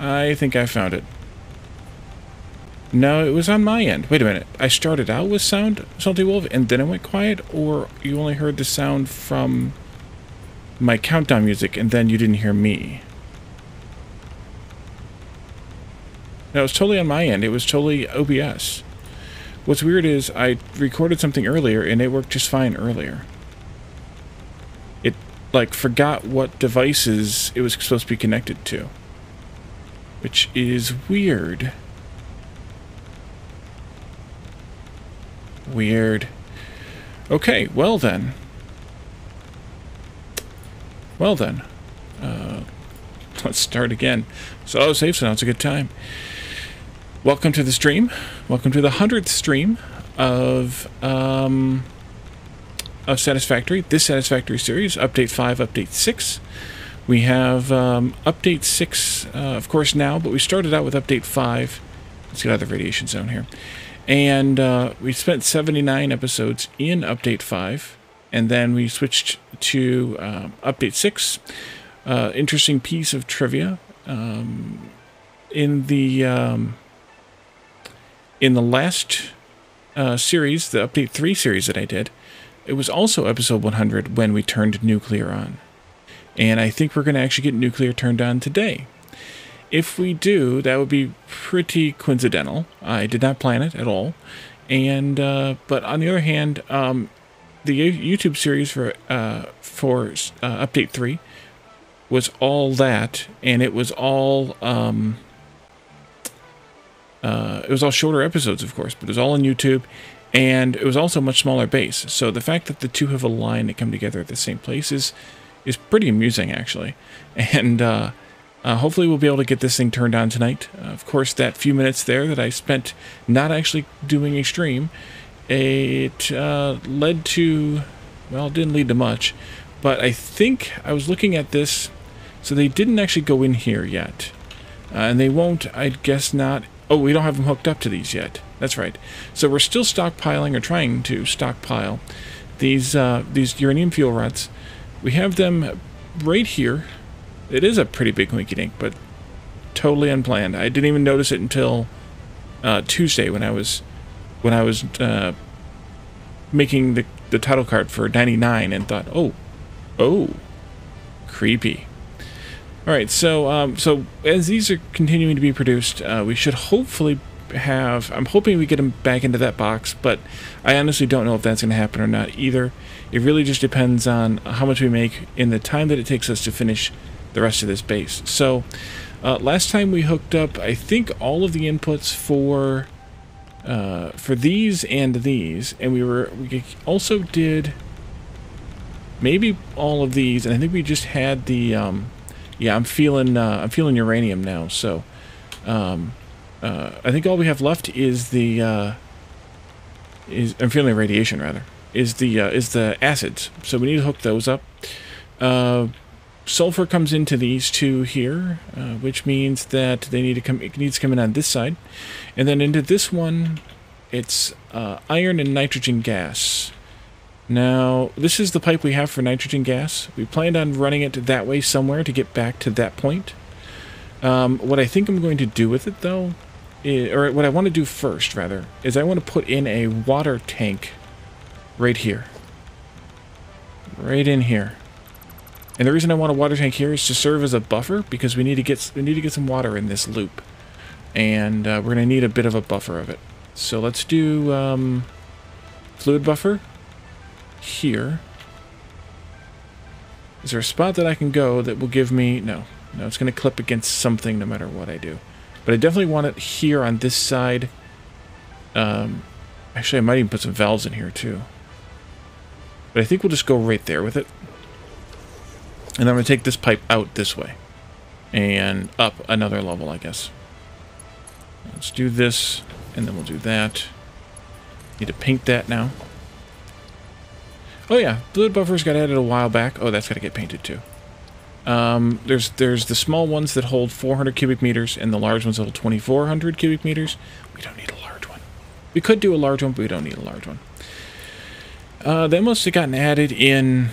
I think I found it. No, it was on my end. Wait a minute. I started out with sound, Salty Wolf, and then it went quiet? Or you only heard the sound from my countdown music, and then you didn't hear me? No, it was totally on my end. It was totally OBS. What's weird is I recorded something earlier, and it worked just fine earlier. It, like, forgot what devices it was supposed to be connected to. Which is weird. Weird. Okay, well then. Well then. Let's start again. So, safe, so now it's a good time. Welcome to the stream. Welcome to the 100th stream of Satisfactory. This Satisfactory series, Update 5, Update 6. We have Update 6, of course, now, but we started out with Update 5. Let's get out of the radiation zone here. And we spent 79 episodes in Update 5, and then we switched to Update 6. Interesting piece of trivia. In the last series, the Update 3 series that I did, it was also episode 100 when we turned nuclear on. And I think we're going to actually get nuclear turned on today. If we do, that would be pretty coincidental. I did not plan it at all. And but on the other hand, the YouTube series for Update 3 was all that, and it was all shorter episodes, of course, but it was all on YouTube, and it was also a much smaller base. So the fact that the two have aligned and come together at the same place is pretty amusing, actually. And hopefully we'll be able to get this thing turned on tonight. Of course, that few minutes there that I spent not actually doing a stream, it led to, well, it didn't lead to much, but I think I was looking at this, so they didn't actually go in here yet. And they won't, I guess not. Oh, we don't have them hooked up to these yet. That's right. So we're still stockpiling, or trying to stockpile, these uranium fuel rods. We have them right here. It is a pretty big winky dink, but totally unplanned. I didn't even notice it until Tuesday when I was making the title card for 99, and thought, oh, creepy. All right, so so as these are continuing to be produced, we should hopefully have. I'm hoping we get them back into that box, but I honestly don't know if that's going to happen or not either. It really just depends on how much we make in the time that it takes us to finish the rest of this base. So last time we hooked up, I think, all of the inputs for these and these, and we also did maybe all of these, and I think we just had the yeah, I'm feeling uranium now, so I think all we have left is the I'm feeling radiation, rather, is the acids, so we need to hook those up. Sulfur comes into these two here, which means that it needs to come in on this side, and then into this one, it's iron and nitrogen gas. Now, this is the pipe we have for nitrogen gas. We planned on running it that way somewhere to get back to that point. What I think I'm going to do with it, though, or what I want to do first, rather, is I want to put in a water tank right here. Right in here. And the reason I want a water tank here is to serve as a buffer, because we need to get some water in this loop, and we're going to need a bit of a buffer of it. So let's do fluid buffer here. Is there a spot that I can go that will give me? No, it's going to clip against something no matter what I do. But I definitely want it here on this side. Actually, I might even put some valves in here too. But I think we'll just go right there with it. And I'm going to take this pipe out this way. And up another level, I guess. Let's do this, and then we'll do that. Need to paint that now. Oh yeah, fluid buffers got added a while back. Oh, that's got to get painted too. There's the small ones that hold 400 cubic meters, and the large ones that hold 2,400 cubic meters. We don't need a large one. We could do a large one, but we don't need a large one. They must have gotten added in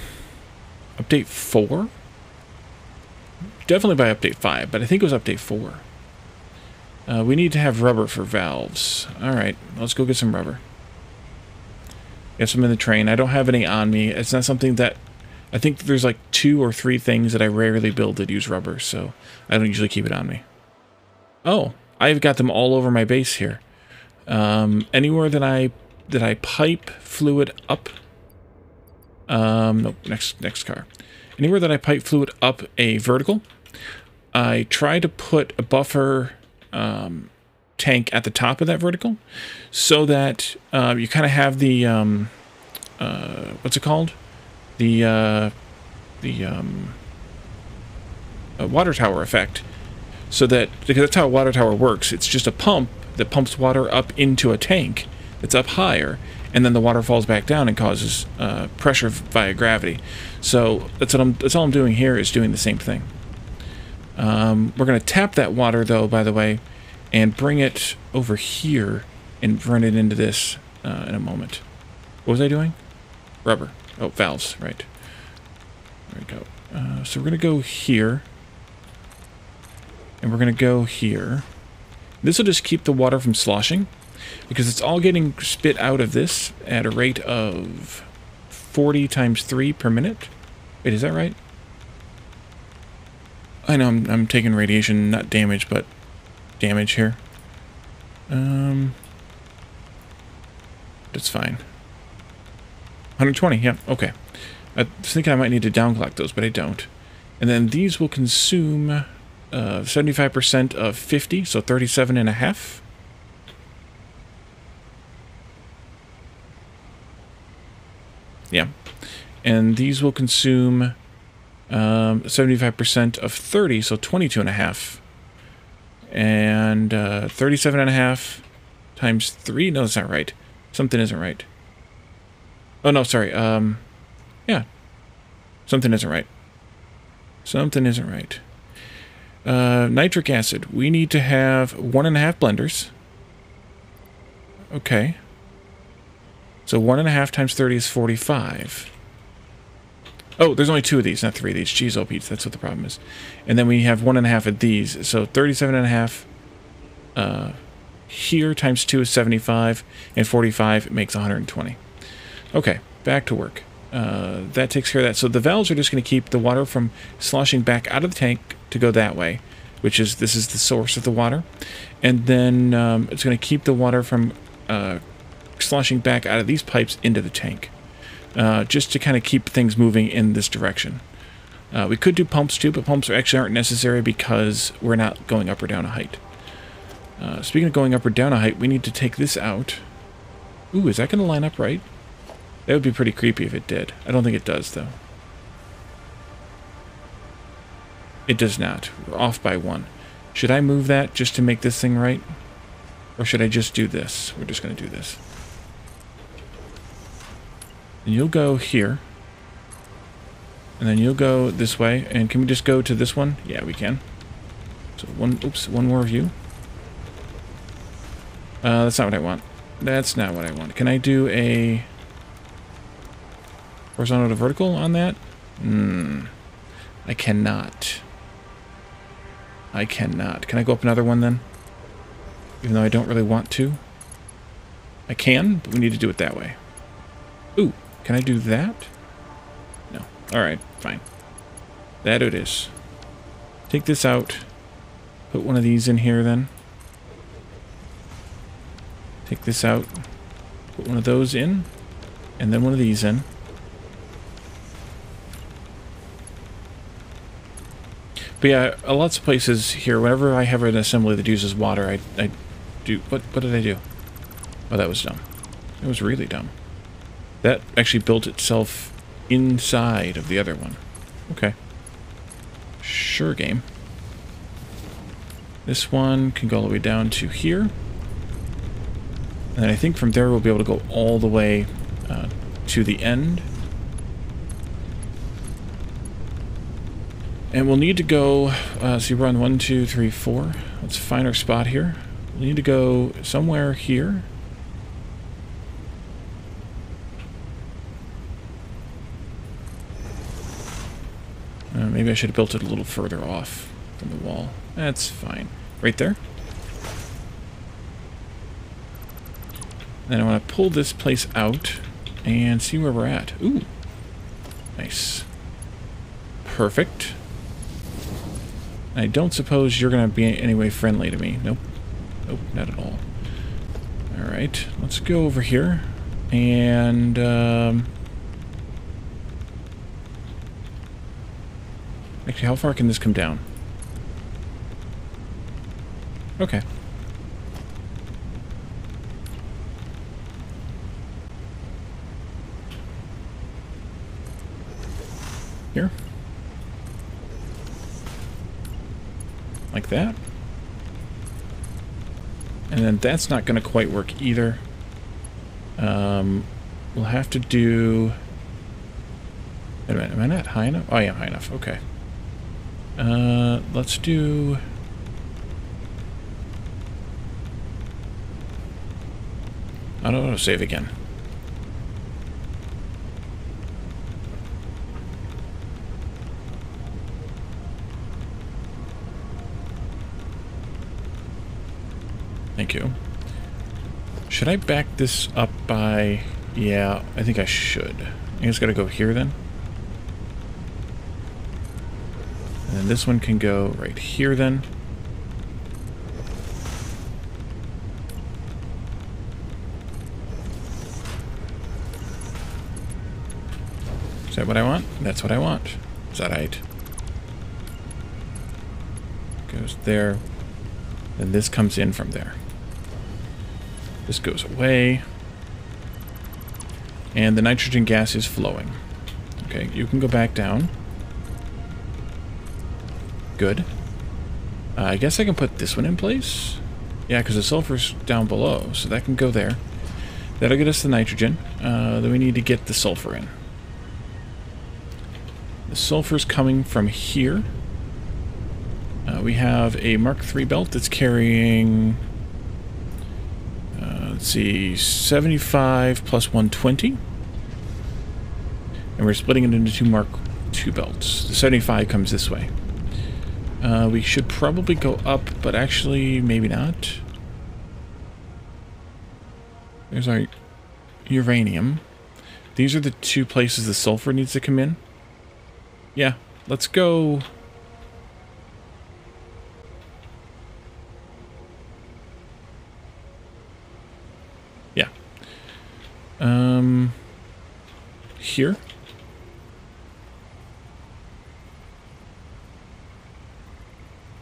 Update 4? Definitely by Update 5, but I think it was Update 4. We need to have rubber for valves. Alright, let's go get some rubber. Get some in the train. I don't have any on me. It's not something that... I think there's like 2 or 3 things that I rarely build that use rubber, so I don't usually keep it on me. Oh, I've got them all over my base here. Anywhere that I pipe fluid up... nope, next car. Anywhere that I pipe fluid up a vertical, I try to put a buffer... tank at the top of that vertical, so that you kind of have the what's it called, the water tower effect. So that, because that's how a water tower works, it's just a pump that pumps water up into a tank that's up higher, and then the water falls back down and causes pressure via gravity. So that's all I'm doing here, is doing the same thing. We're going to tap that water, though, by the way, and bring it over here and run it into this in a moment. What was I doing? Rubber. Oh, valves, right. There we go. So we're going to go here. And we're going to go here. This will just keep the water from sloshing, because it's all getting spit out of this at a rate of 40 times 3 per minute. Wait, is that right? I know I'm taking radiation, not damage, but damage here. That's fine. 120, yeah, okay. I was thinking I might need to downclock those, but I don't. And then these will consume 75% of 50, so 37.5. Yeah. And these will consume... 75% of 30, so 22.5. And 37.5 times 3? No, that's not right. Something isn't right. Oh, no, sorry. Yeah. Something isn't right. Something isn't right. Nitric acid. We need to have 1.5 blenders. Okay. So 1.5 times 30 is 45. Oh, there's only 2 of these, not 3 of these. Jeez, oh, Pete, that's what the problem is. And then we have 1.5 of these. So 37.5 here times 2 is 75, and 45 makes 120. Okay, back to work. That takes care of that. So the valves are just going to keep the water from sloshing back out of the tank to go that way, which is, this is the source of the water. And then it's going to keep the water from sloshing back out of these pipes into the tank. Just to kind of keep things moving in this direction. We could do pumps too, but pumps actually aren't necessary because we're not going up or down a height. Speaking of going up or down a height, we need to take this out. Ooh, is that going to line up right? That would be pretty creepy if it did. I don't think it does, though. It does not. We're off by 1. Should I move that just to make this thing right? Or should I just do this? We're just going to do this. And you'll go here, and then you'll go this way, and can we just go to this one? Yeah, we can. So one more of you. That's not what I want. That's not what I want. Can I do a horizontal to vertical on that? I cannot. I cannot. Can I go up another one then? Even though I don't really want to. I can, but we need to do it that way. Ooh. Can I do that? No. Alright, fine. That it is. Take this out. Put one of these in here then. Take this out. Put one of those in. And then one of these in. But yeah, lots of places here, whenever I have an assembly that uses water, I do... What did I do? Oh, that was dumb. It was really dumb. That actually built itself inside of the other one. Okay. Sure, game. This one can go all the way down to here. And then I think from there we'll be able to go all the way to the end. And we'll need to go... so you run 1, 2, 3, 4. Let's find our spot here. We'll need to go somewhere here. Maybe I should have built it a little further off from the wall. That's fine. Right there? Then I want to pull this place out and see where we're at. Ooh. Nice. Perfect. I don't suppose you're going to be in any way friendly to me. Nope. Nope, not at all. Alright, let's go over here. And, actually, how far can this come down? Okay. Here. Like that. And then that's not going to quite work either. We'll have to do... Wait a minute, am I not high enough? Oh, yeah, high enough. Okay. Let's do... I don't want to save again. Thank you. Should I back this up by... Yeah, I think I should. I just gotta go here then. And then this one can go right here then. Is that what I want? That's what I want. Is that right? Goes there. Then this comes in from there. This goes away. And the nitrogen gas is flowing. Okay, you can go back down. Good. I guess I can put this one in place. Yeah, because the sulfur's down below, so that can go there. That'll get us the nitrogen. Then we need to get the sulfur in. The sulfur's coming from here. We have a Mark III belt that's carrying... let's see, 75 plus 120. And we're splitting it into two Mark II belts. The 75 comes this way. We should probably go up, but actually, maybe not. There's our uranium. These are the two places the sulfur needs to come in. Yeah, let's go... here.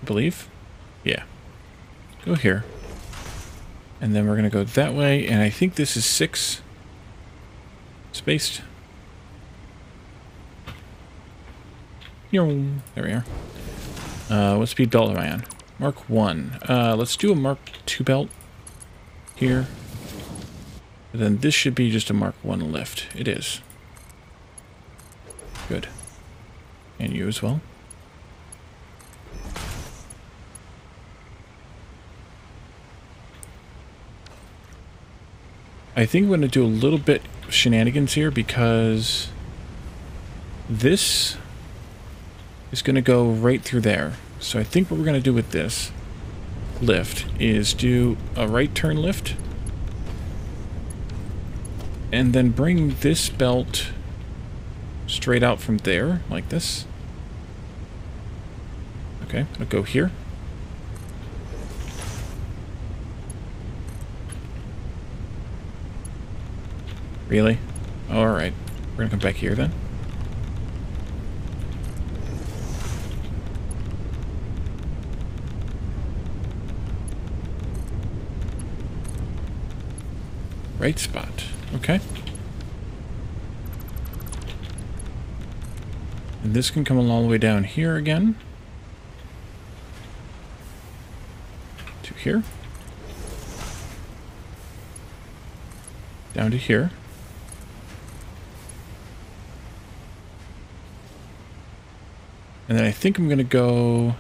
I believe. Yeah. Go here. And then we're going to go that way, and I think this is 6. Spaced. There we are. What speed belt am I on? Mark 1. Let's do a Mark 2 belt. Here. Then this should be just a Mark 1 lift. It is. Good. And you as well. I think we're going to do a little bit shenanigans here because this is going to go right through there. So I think what we're going to do with this lift is do a right turn lift. And then bring this belt straight out from there, like this. Okay, I'll go here. Really? Alright. We're gonna come back here then. Right spot. Okay. And this can come all the way down here again. To here. Down to here. And then I think I'm going to go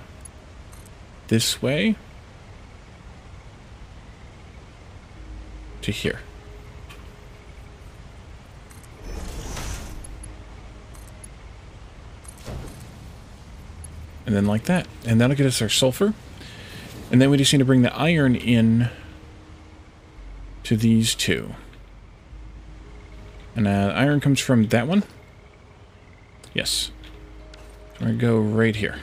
this way. To here. And then like that. And that'll get us our sulfur. And then we just need to bring the iron in to these two. And iron comes from that one? Yes. I'm going to go right here.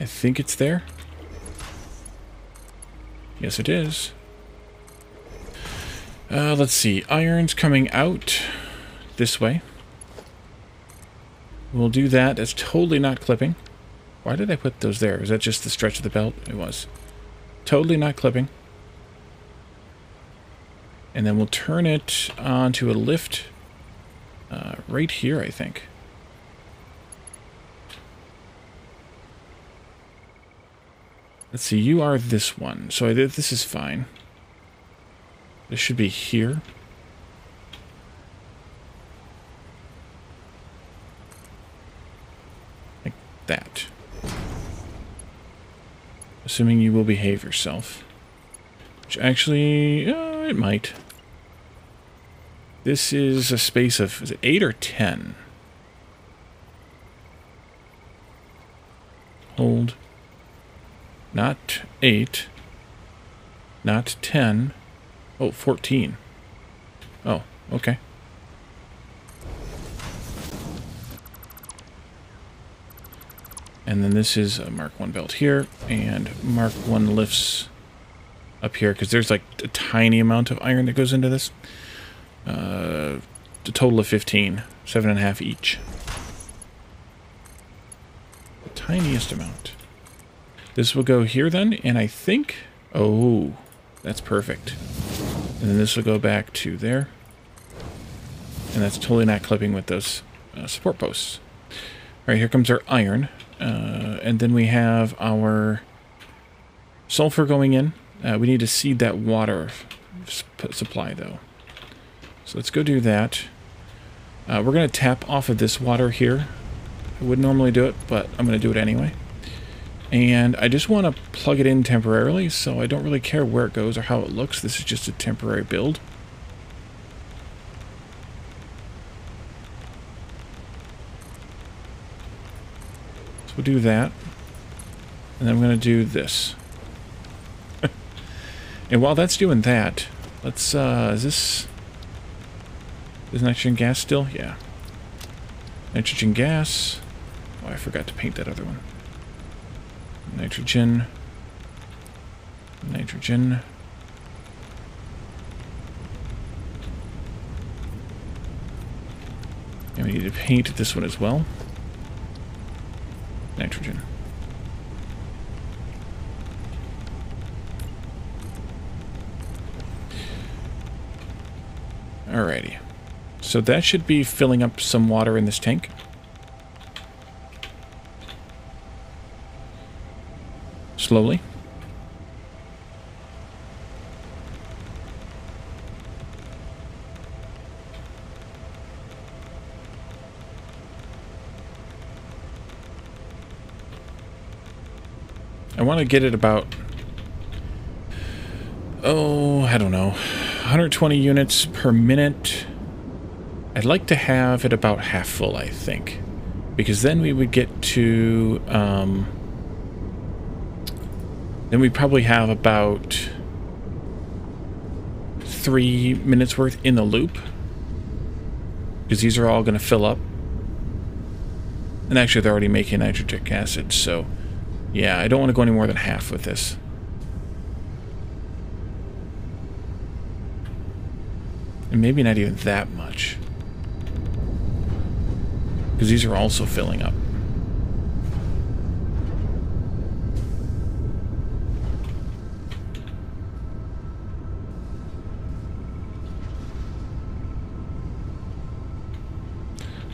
I think it's there. Yes, it is. Let's see. Iron's coming out this way. We'll do that. It's totally not clipping. Why did I put those there? Is that just the stretch of the belt? It was. Totally not clipping. And then we'll turn it onto a lift right here, I think. Let's see. You are this one. So this is fine. This should be here. Like that. Assuming you will behave yourself. Which actually, it might. This is a space of, is it 8 or 10? Hold. Not 8. Not 10. Oh, 14. Oh, okay. And then this is a Mark 1 belt here, and Mark 1 lifts up here, because there's like a tiny amount of iron that goes into this. A total of 15. 7.5 each. The tiniest amount. This will go here then, and I think... Oh, that's perfect. And then this will go back to there. And that's totally not clipping with those support posts. All right, here comes our iron. And then we have our sulfur going in. We need to seed that water supply, though. So let's go do that. We're going to tap off of this water here. I wouldn't normally do it, but I'm going to do it anyway. And I just want to plug it in temporarily, so I don't really care where it goes or how it looks. This is just a temporary build. So we'll do that. And then I'm going to do this. And while that's doing that, let's, is nitrogen gas still? Yeah. Nitrogen gas. Oh, I forgot to paint that other one. Nitrogen. Nitrogen. And we need to paint this one as well. Nitrogen. Alrighty. So that should be filling up some water in this tank. Slowly. I want to get it about, oh, I don't know, 120 units per minute. I'd like to have it about half full, I think, because then we would get to, then we probably have about 3 minutes worth in the loop, because these are all going to fill up. And actually, they're already making nitric acid, so yeah, I don't want to go any more than half with this. And maybe not even that much, because these are also filling up.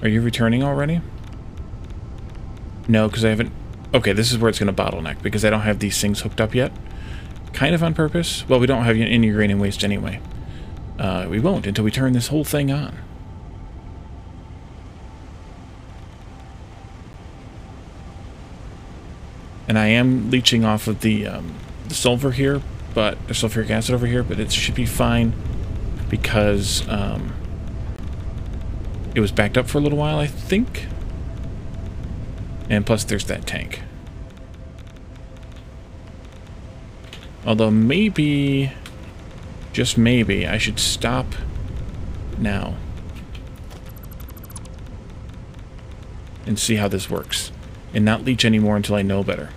Are you returning already? No, because I haven't... Okay, this is where it's going to bottleneck, because I don't have these things hooked up yet. Kind of on purpose. Well, we don't have any uranium waste anyway. We won't until we turn this whole thing on. And I am leaching off of the sulfur here, but... the sulfuric acid over here, but it should be fine because... it was backed up for a little while, I think. And plus, there's that tank. Although maybe, just maybe, I should stop now and see how this works and not leech anymore until I know better.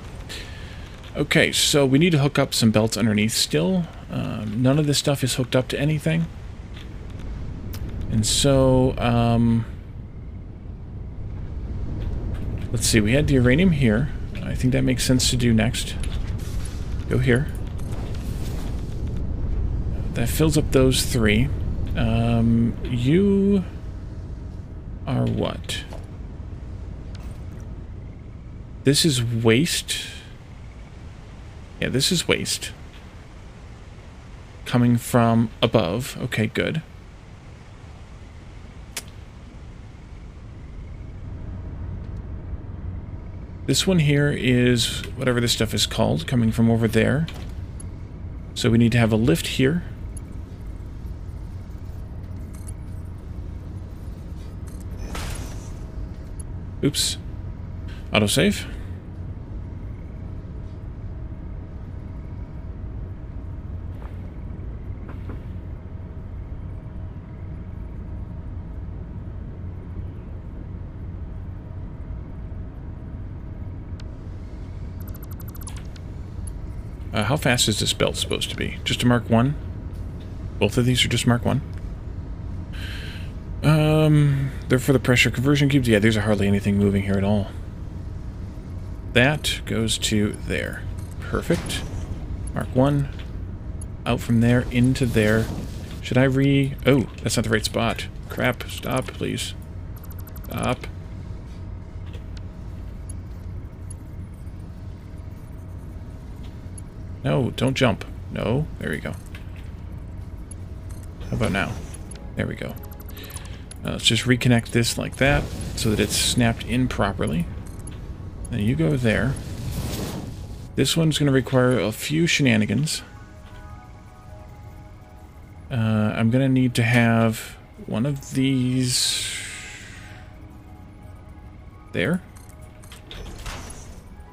Okay, so we need to hook up some belts underneath still. None of this stuff is hooked up to anything. And so, let's see, we had the uranium here. I think that makes sense to do next. Go here. That fills up those three. You are what? This is waste. Yeah, this is waste. Coming from above. Okay, good. This one here is whatever this stuff is called, coming from over there. So we need to have a lift here. Oops. Autosave. How fast is this belt supposed to be? Just a Mark 1? Both of these are just Mark 1? They're for the pressure conversion cubes. Yeah, there's hardly anything moving here at all. That goes to there. Perfect. Mark 1. Out from there into there. Should I re... Oh, that's not the right spot. Crap. Stop, please. Stop. No, don't jump. No, there we go. How about now? There we go. Let's just reconnect this like that so that it's snapped in properly. Then you go there. This one's going to require a few shenanigans. I'm going to need to have one of these... there.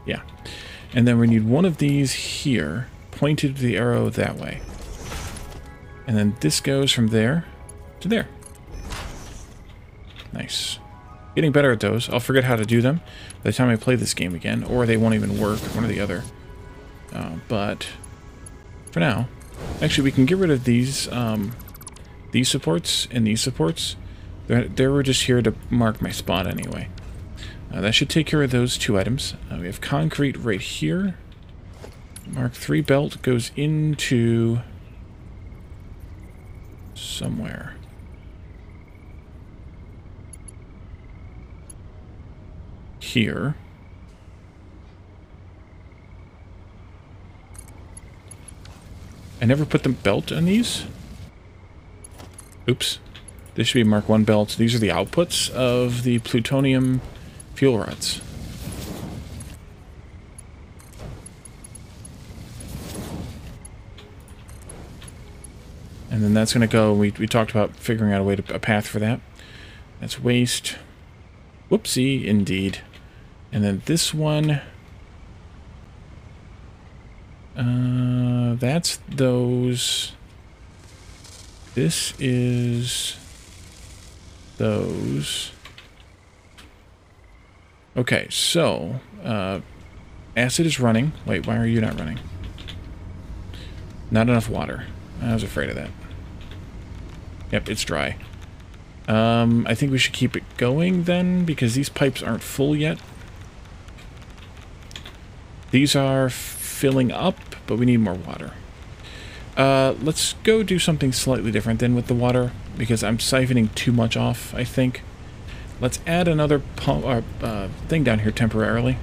Yeah. And then we need one of these here, pointed the arrow that way. And then this goes from there to there. Nice. Getting better at those. I'll forget how to do them by the time I play this game again, or they won't even work, one or the other. But for now, actually we can get rid of these supports and these supports. They were just here to mark my spot anyway. That should take care of those two items. We have concrete right here. Mark 3 belt goes into... somewhere. Here. I never put the belt on these. Oops. This should be Mark 1 belt. These are the outputs of the plutonium... fuel rods. And then that's going to go, we talked about figuring out a way to, a path for that. That's waste. Whoopsie, indeed. And then this one. That's those. This is those. Okay, so, acid is running. Wait, why are you not running? Not enough water. I was afraid of that. Yep, it's dry. I think we should keep it going then, because these pipes aren't full yet. These are filling up, but we need more water. Let's go do something slightly different then with the water, because I'm siphoning too much off, I think. Let's add another pump, thing down here temporarily.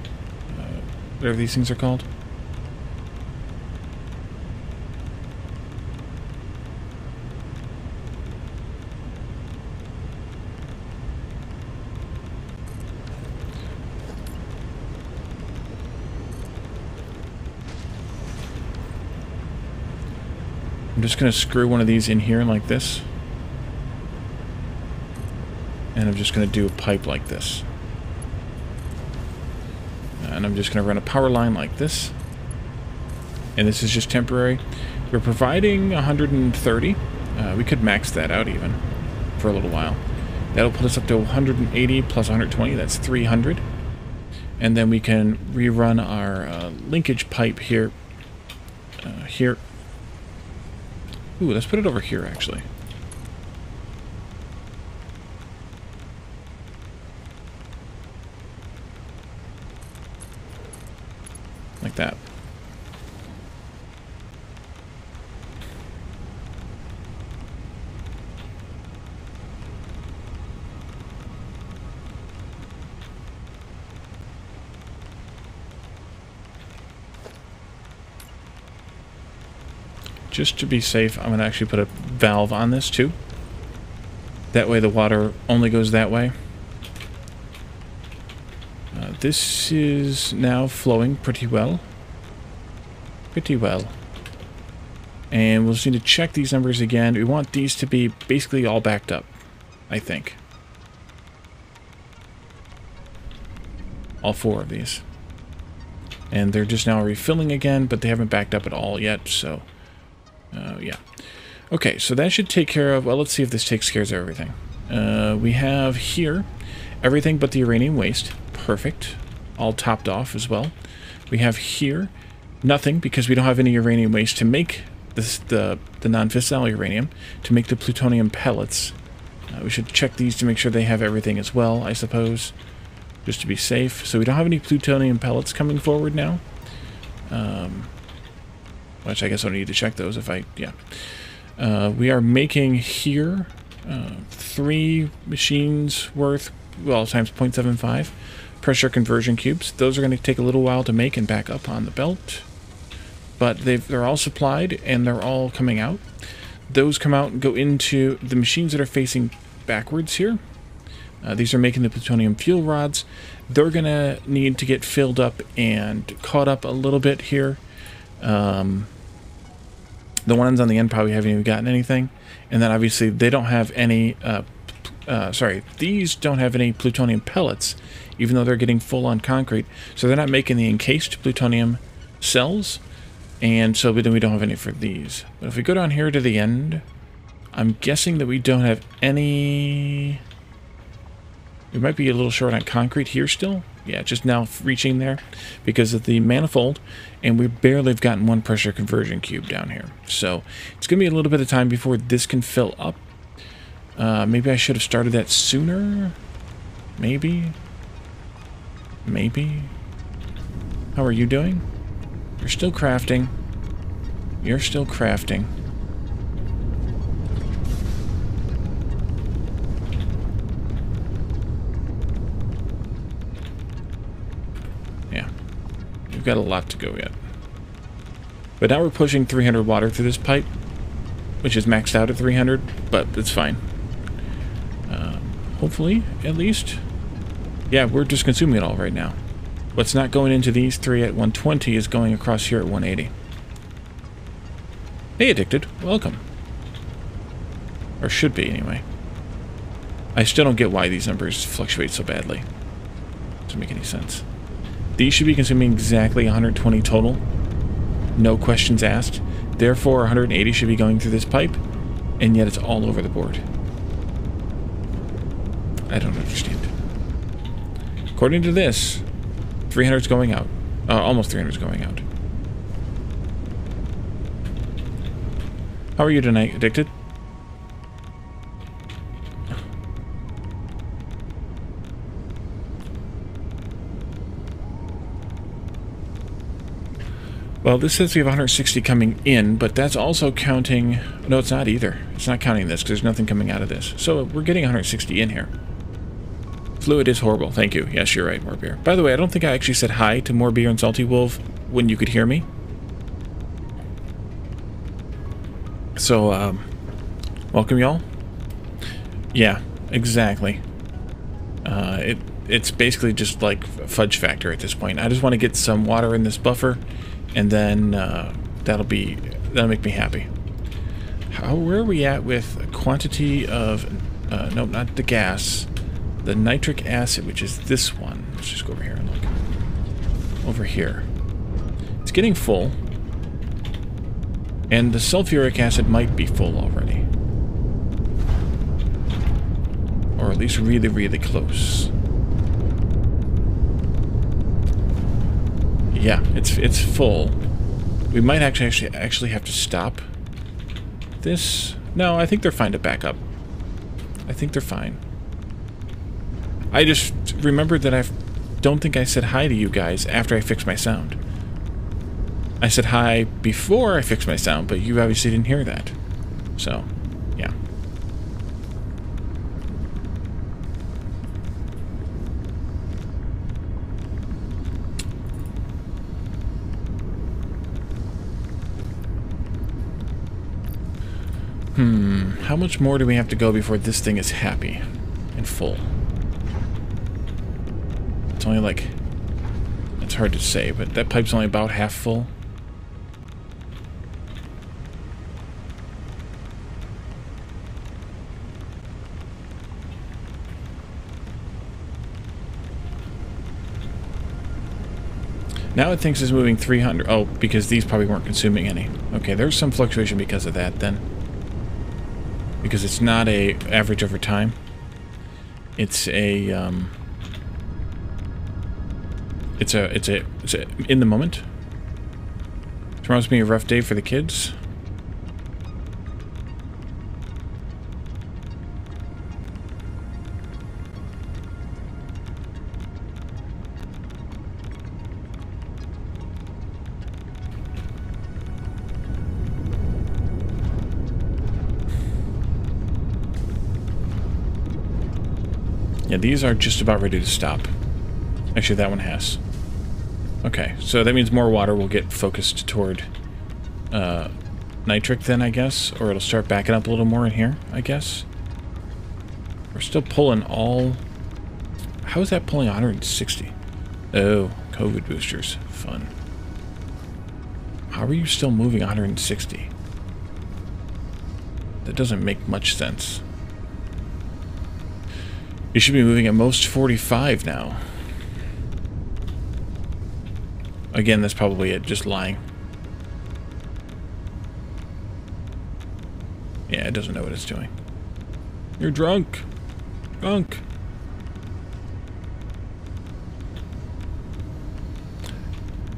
Whatever these things are called. I'm just going to screw one of these in here like this. And I'm just going to do a pipe like this. And I'm just going to run a power line like this. and this is just temporary. We're providing 130. We could max that out even for a little while. That'll put us up to 180 plus 120. That's 300. And then we can rerun our linkage pipe here. Ooh, let's put it over here actually. Like that. Just to be safe, I'm going to actually put a valve on this too. That way the water only goes that way. This is now flowing pretty well. And we'll just need to check these numbers again. We want these to be basically all backed up, I think. All four of these. And they're just now refilling again, but they haven't backed up at all yet, so... yeah. Okay, so that should take care of... Well, let's see if this takes care of everything. We have here everything but the uranium waste. Perfect. All topped off as well. We have here nothing because we don't have any uranium waste to make this, the non-fissile uranium, to make the plutonium pellets. We should check these to make sure they have everything as well, I suppose, just to be safe. So we don't have any plutonium pellets coming forward now. Which I guess I'll need to check those if I, yeah. We are making here 3 machines worth, well, times 0.75 pressure conversion cubes. Those are going to take a little while to make and back up on the belt. But they're all supplied and they're all coming out. Those come out and go into the machines that are facing backwards here. These are making the plutonium fuel rods. They're going to need to get filled up and caught up a little bit here. The ones on the end probably haven't even gotten anything, and then obviously they don't have any these don't have any plutonium pellets, even though they're getting full on concrete, so they're not making the encased plutonium cells, and so then we don't have any for these. But if we go down here to the end, I'm guessing that we don't have any. We might be a little short on concrete here still. Yeah, just now reaching there because of the manifold, and we barely have gotten one pressure conversion cube down here. So it's going to be a little bit of time before this can fill up. Maybe I should have started that sooner. Maybe. How are you doing? You're still crafting. We've got a lot to go yet. But now we're pushing 300 water through this pipe, which is maxed out at 300, but it's fine. Hopefully, at least. Yeah, we're just consuming it all right now. What's not going into these three at 120 is going across here at 180. Hey, Addicted. Welcome. Or should be, anyway. I still don't get why these numbers fluctuate so badly. Doesn't make any sense. These should be consuming exactly 120 total, no questions asked. Therefore, 180 should be going through this pipe, and yet it's all over the board. I don't understand. According to this, 300 is going out. Almost 300 is going out. How are you tonight, Addicted? Well, this says we have 160 coming in, but that's also counting... No, it's not either. It's not counting this, because there's nothing coming out of this. So we're getting 160 in here. Fluid is horrible. Thank you. Yes, you're right, More Beer. By the way, I don't think I actually said hi to More Beer and Salty Wolf when you could hear me. So, welcome, y'all. Yeah, exactly. It's basically just like Fudge Factor at this point. I just want to get some water in this buffer... And then that'll make me happy. Where are we at with a quantity of no, not the gas, the nitric acid, which is this one. Let's just go over here and look. Over here, it's getting full. And the sulfuric acid might be full already. Or at least really, really close. Yeah, it's full. We might actually have to stop this. No, I think they're fine to back up. I think they're fine. I just remembered that I don't think I said hi to you guys after I fixed my sound. I said hi before I fixed my sound, but you obviously didn't hear that. So, yeah. How much more do we have to go before this thing is happy and full? It's only like... It's hard to say, but that pipe's only about half full. Now it thinks it's moving 300. Oh, because these probably weren't consuming any. Okay, there's some fluctuation because of that then. Because it's not a average over time. It's a it's in the moment. Tomorrow's gonna be a rough day for the kids. Yeah, these are just about ready to stop. Actually, that one has. Okay, so that means more water will get focused toward nitric then, I guess. Or it'll start backing up a little more in here, I guess. We're still pulling all... How is that pulling 160? Oh, COVID boosters. Fun. How are you still moving 160? That doesn't make much sense. You should be moving at most 45 now. Again, that's probably it, just lying. Yeah, it doesn't know what it's doing. You're drunk. Drunk.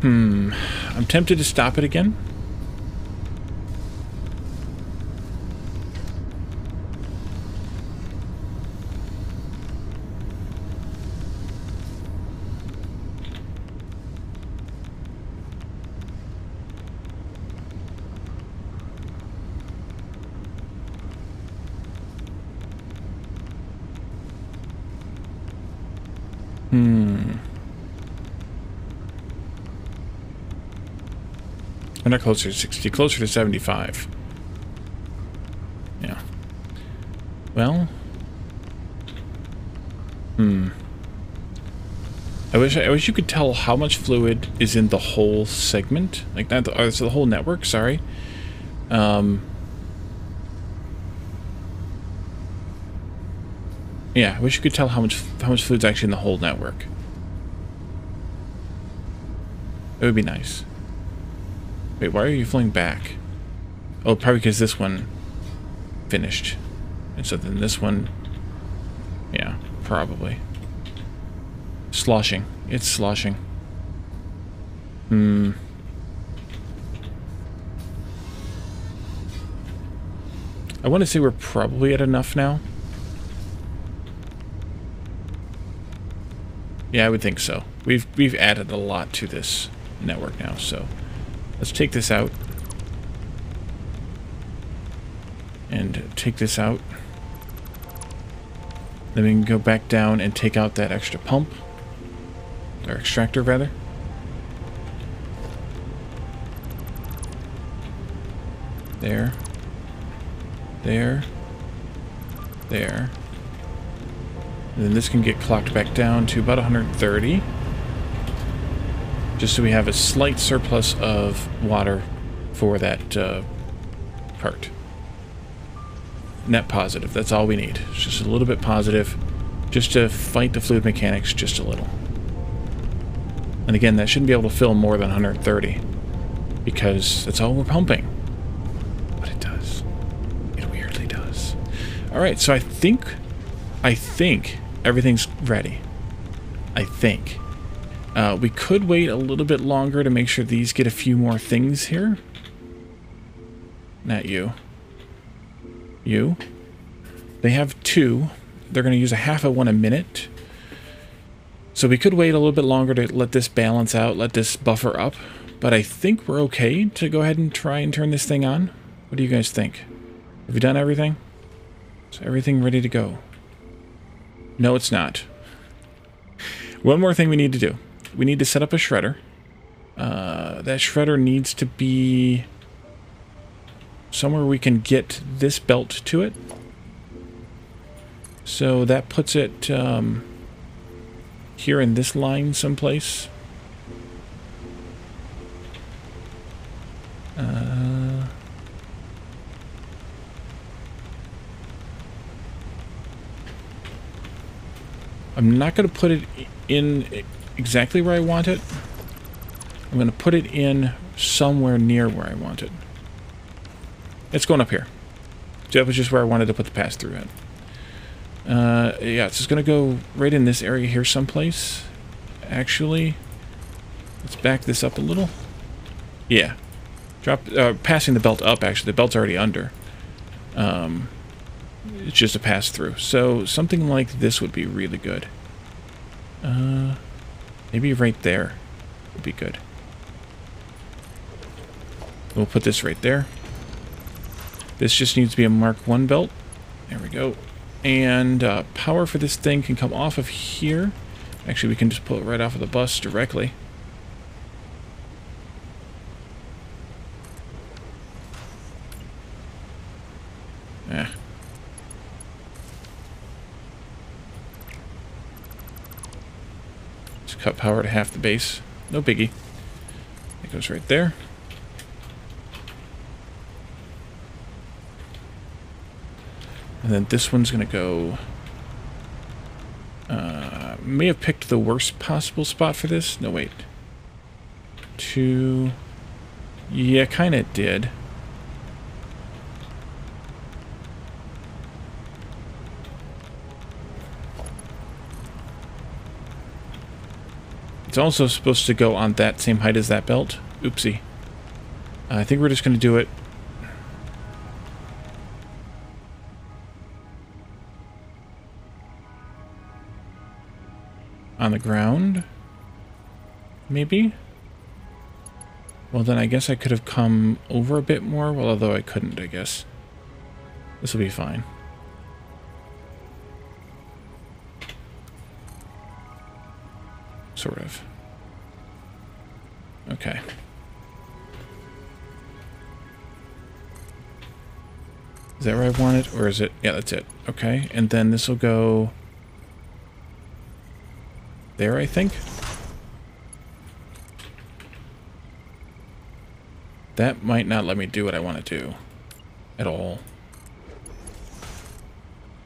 I'm tempted to stop it again. We're not closer to 60, closer to 75. Yeah. Well. I wish you could tell how much fluid is in the whole segment. Like, not the, so the whole network, sorry. Yeah, I wish you could tell how much fluid's actually in the whole network. It would be nice. Wait, why are you flying back? Oh, probably because this one finished. And so then this one... Yeah, probably. Sloshing. It's sloshing. I want to say we're probably at enough now. Yeah, I would think so. We've added a lot to this network now, so... Let's take this out. And take this out. Then we can go back down and take out that extra pump. Or extractor, rather. There. There. There. And then this can get clocked back down to about 130. Just so we have a slight surplus of water for that part. Net positive, that's all we need. It's just a little bit positive, just to fight the fluid mechanics just a little. And again, that shouldn't be able to fill more than 130, because that's all we're pumping. Alright, so I think everything's ready. I think. We could wait a little bit longer to make sure these get a few more things here. Not you. You. They have two. They're going to use a half of 1 a minute. So we could wait a little bit longer to let this balance out, let this buffer up. But I think we're okay to go ahead and try and turn this thing on. What do you guys think? Have we done everything? Is everything ready to go? No, it's not. One more thing we need to do. We need to set up a shredder. That shredder needs to be somewhere we can get this belt to it. So that puts it here in this line someplace. I'm not going to put it in exactly where I want it. I'm going to put it in somewhere near where I want it. It's going up here. So that was just where I wanted to put the pass-through in. Yeah, it's just going to go right in this area here someplace. Actually, let's back this up a little. Yeah. Passing the belt up, actually. The belt's already under. It's just a pass-through. So something like this would be really good. Maybe right there would be good. We'll put this right there. This just needs to be a Mark 1 belt. There we go. And power for this thing can come off of here. Actually, we can just pull it right off of the bus directly. Just cut power to half the base. No biggie. It goes right there. And then this one's going to go... may have picked the worst possible spot for this. No, wait. Two... Yeah, kind of did. It's also supposed to go on that same height as that belt. Oopsie. I think we're just going to do it... on the ground, maybe? Well, then I guess I could have come over a bit more. Well, although I couldn't, I guess. This will be fine. Sort of. Okay. Is that where I want it, or is it? Yeah, that's it. Okay, and then this will go... there, I think. That might not let me do what I want to do at all.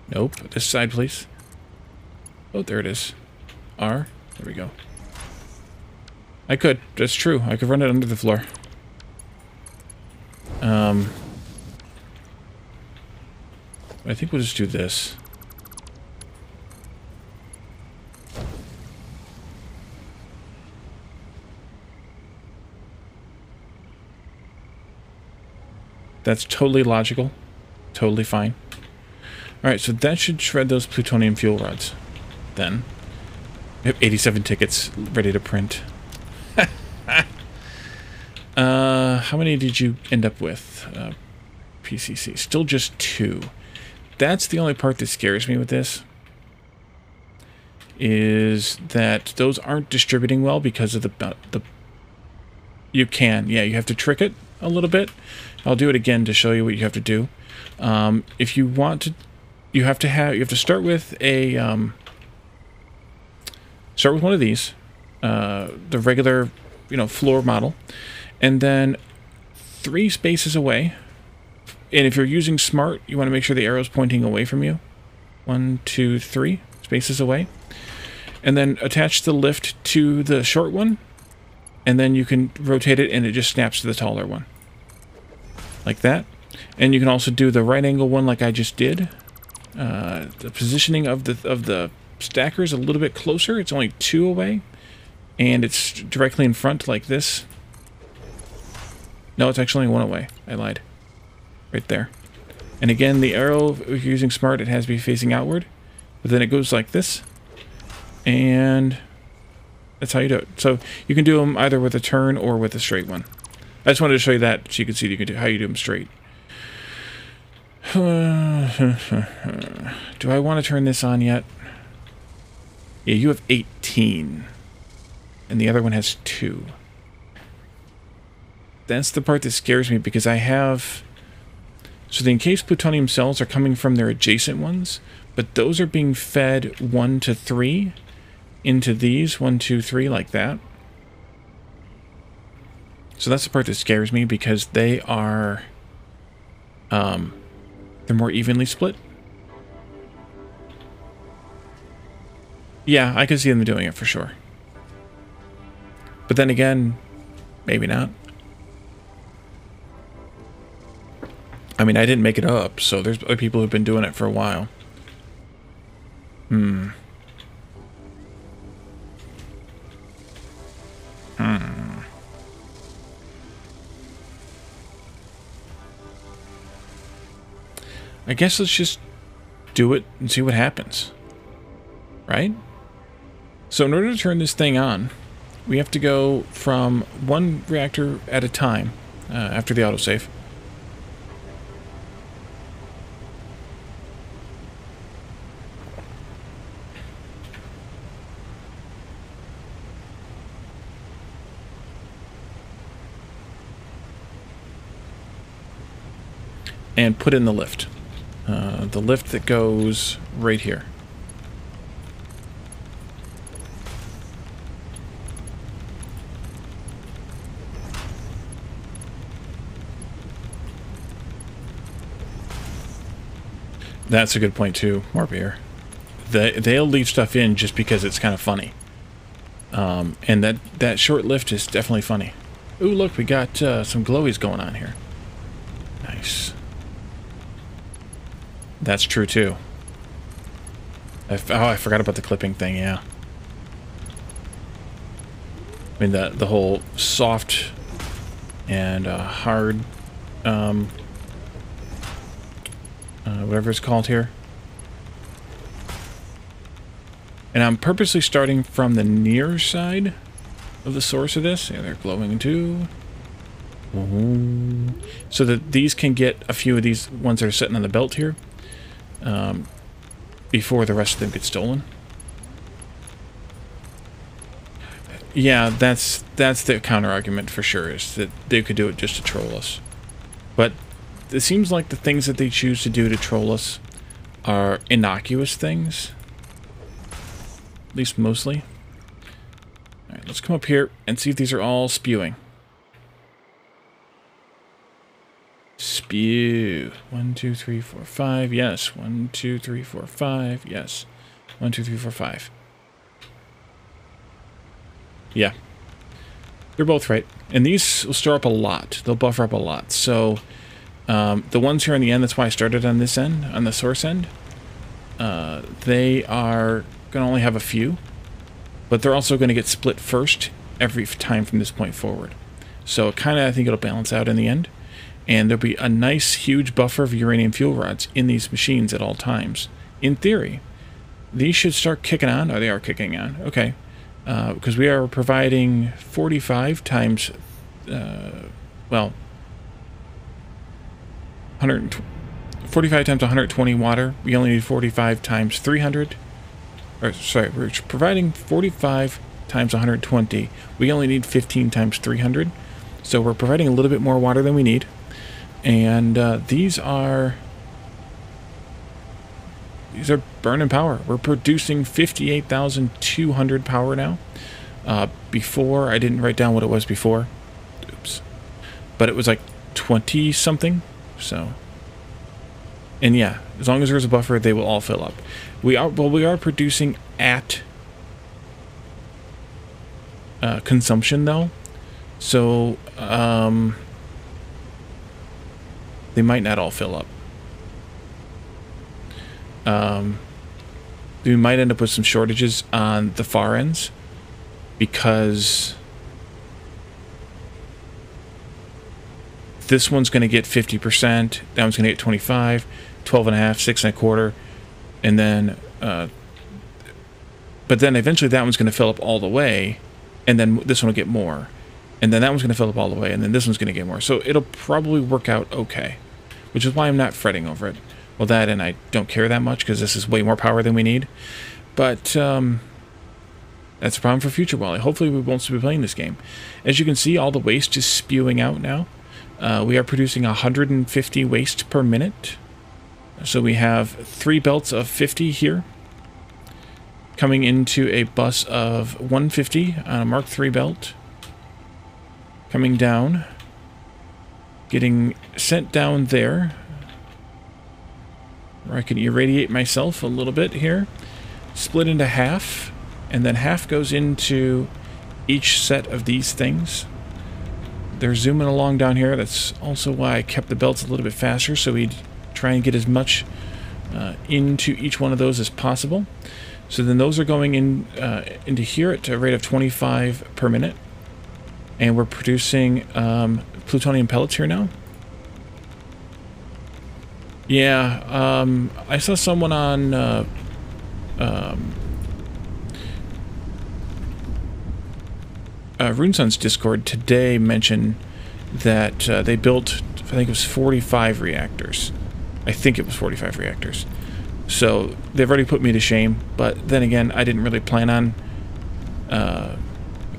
Nope. This side, please. Oh, there it is. R. There we go. I could. That's true. I could run it under the floor. I think we'll just do this. That's totally logical. Totally fine. Alright, so that should shred those plutonium fuel rods. Then. I have 87 tickets ready to print. How many did you end up with? PCC. Still just 2. That's the only part that scares me with this. Is that those aren't distributing well because of the you can. Yeah, you have to trick it a little bit. I'll do it again to show you what you have to do. If you want to, you have to start with a start with one of these, the regular, floor model, and then 3 spaces away. And if you're using smart, you want to make sure the arrow's pointing away from you. 1, 2, 3 spaces away, and then attach the lift to the short one, and then you can rotate it, and it just snaps to the taller one. Like that. And you can also do the right angle one like I just did. The positioning of the stacker is a little bit closer. It's only 2 away, and it's directly in front like this. No, it's actually only 1 away. I lied. Right there. And again, the arrow, if you're using smart, it has to be facing outward. But then it goes like this. And that's how you do it. So you can do them either with a turn or with a straight one. I just wanted to show you that so you can see you can do how you do them straight. Do I want to turn this on yet? Yeah, you have 18. And the other one has 2. That's the part that scares me, because I have... So the encased plutonium cells are coming from their adjacent ones, but those are being fed 1 to 3 into these, 1, 2, 3, like that. So that's the part that scares me, because they are... they're more evenly split. Yeah, I could see them doing it for sure. But then again, maybe not. I mean, I didn't make it up, so there's other people who've been doing it for a while. I guess let's just do it and see what happens. Right? So in order to turn this thing on, we have to go from 1 reactor at a time after the autosave. And put in the lift. The lift that goes right here. That's a good point too, More Beer. They'll leave stuff in just because it's kind of funny. And that short lift is definitely funny. Ooh, look, we got some glowies going on here. Nice. That's true too. I forgot about the clipping thing, yeah. I mean, the whole soft and hard, whatever it's called here. And I'm purposely starting from the near side of the source of this. Yeah, they're glowing too. So that these can get a few of these ones that are sitting on the belt here. Before the rest of them get stolen. Yeah, that's the counter argument for sure, is that they could do it just to troll us. But it seems like the things that they choose to do to troll us are innocuous things. At least mostly. Alright, let's come up here and see if these are all spewing. Spew. 1, 2, 3, 4, 5. Yes. 1, 2, 3, 4, 5. Yes. 1, 2, 3, 4, 5. Yeah. You're both right. And these will store up a lot. They'll buffer up a lot. So the ones here on the end, that's why I started on this end, on the source end. They are going to only have a few. But they're also going to get split first every time from this point forward. So kind of, I think it'll balance out in the end. And there'll be a nice huge buffer of uranium fuel rods in these machines at all times. In theory, these should start kicking on. Oh, they are kicking on. Okay. Because we are providing 45 times, well, 45 times 120 water. We only need 45 times 300. Or, sorry, we're providing 45 times 120. We only need 15 times 300. So we're providing a little bit more water than we need. And these are burning power. We're producing 58,200 power now. Before, I didn't write down what it was before. Oops. But it was like 20 something. So, and yeah, as long as there's a buffer, they will all fill up. We are producing at consumption though. So they might not all fill up. we might end up with some shortages on the far ends because this one's going to get 50%, that one's going to get 25, 12.5, 6.25, and then, but then eventually that one's going to fill up all the way, and then this one will get more, and then that one's going to fill up all the way, and then this one's going to get more. So it'll probably work out okay, which is why I'm not fretting over it. Well, that and I don't care that much because this is way more power than we need. But that's a problem for future Wally. Hopefully we won't still be playing this game. As you can see, all the waste is spewing out now. We are producing 150 waste per minute. So we have 3 belts of 50 here, coming into a bus of 150 on a Mark III belt, coming down, getting sent down there, where I can irradiate myself a little bit here, split into half, and then half goes into each set of these things. They're zooming along down here. That's also why I kept the belts a little bit faster, so we'd try and get as much into each one of those as possible. So then those are going in into here at a rate of 25 per minute. And we're producing plutonium pellets here now. Yeah, I saw someone on RuneSun's Discord today mention that they built, I think it was 45 reactors. I think it was 45 reactors. So they've already put me to shame, but then again, I didn't really plan on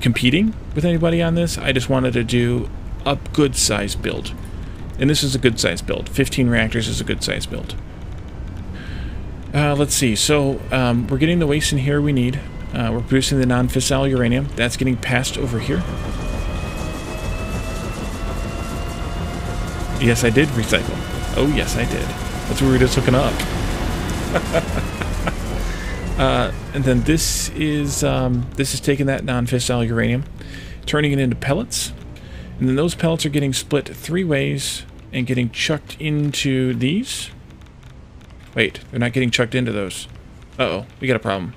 competing with anybody on this. I just wanted to do a good size build. And this is a good size build. 15 reactors is a good size build. Let's see. So we're getting the waste in here we need. We're producing the non-fissile uranium. That's getting passed over here. Yes, I did recycle. Oh, yes, I did. That's what we were just hooking up. And then this is taking that non-fissile uranium, turning it into pellets, and then those pellets are getting split 3 ways and getting chucked into these. Wait, they're not getting chucked into those. Uh-oh, we got a problem.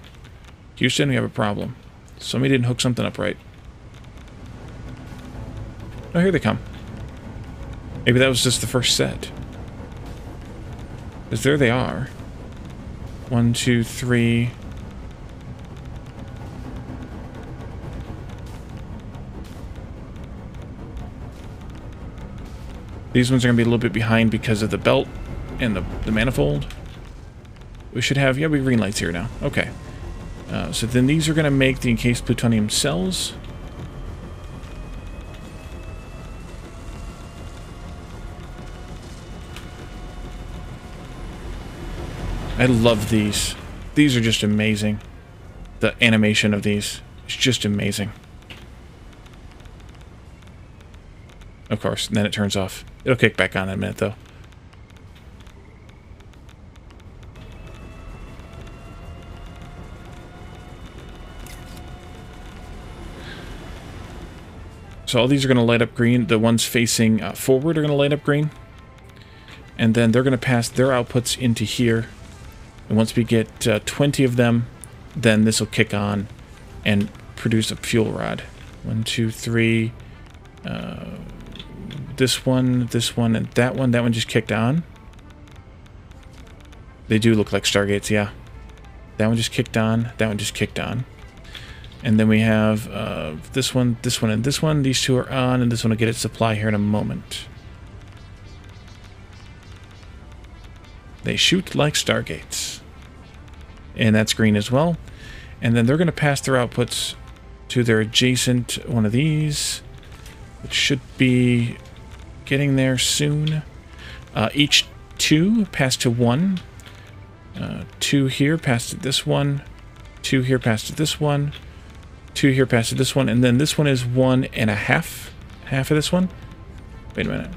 Houston, we have a problem. Somebody didn't hook something up right. Oh, here they come. Maybe that was just the first set. Because there they are. 1, 2, 3. These ones are going to be a little bit behind because of the belt and the manifold. We should have... yeah, we have green lights here now. Okay. So then these are going to make the encased plutonium cells. I love these. These are just amazing. The animation of these is just amazing. Of course, and then it turns off. It'll kick back on in a minute, though. So all these are going to light up green. The ones facing forward are going to light up green. And then they're going to pass their outputs into here. And once we get 20 of them, then this will kick on and produce a fuel rod. 1, 2, 3. This one, and that one. That one just kicked on. They do look like Stargates, yeah. That one just kicked on. That one just kicked on. And then we have this one, and this one. These two are on, and this one will get its supply here in a moment. They shoot like Stargates. And that's green as well. And then they're going to pass their outputs to their adjacent one of these. It should be getting there soon. Each 2 pass to 1. 2 here pass to this one. 2 here pass to this one. 2 here pass to this one. And then this one is 1.5. Half of this one. Wait a minute.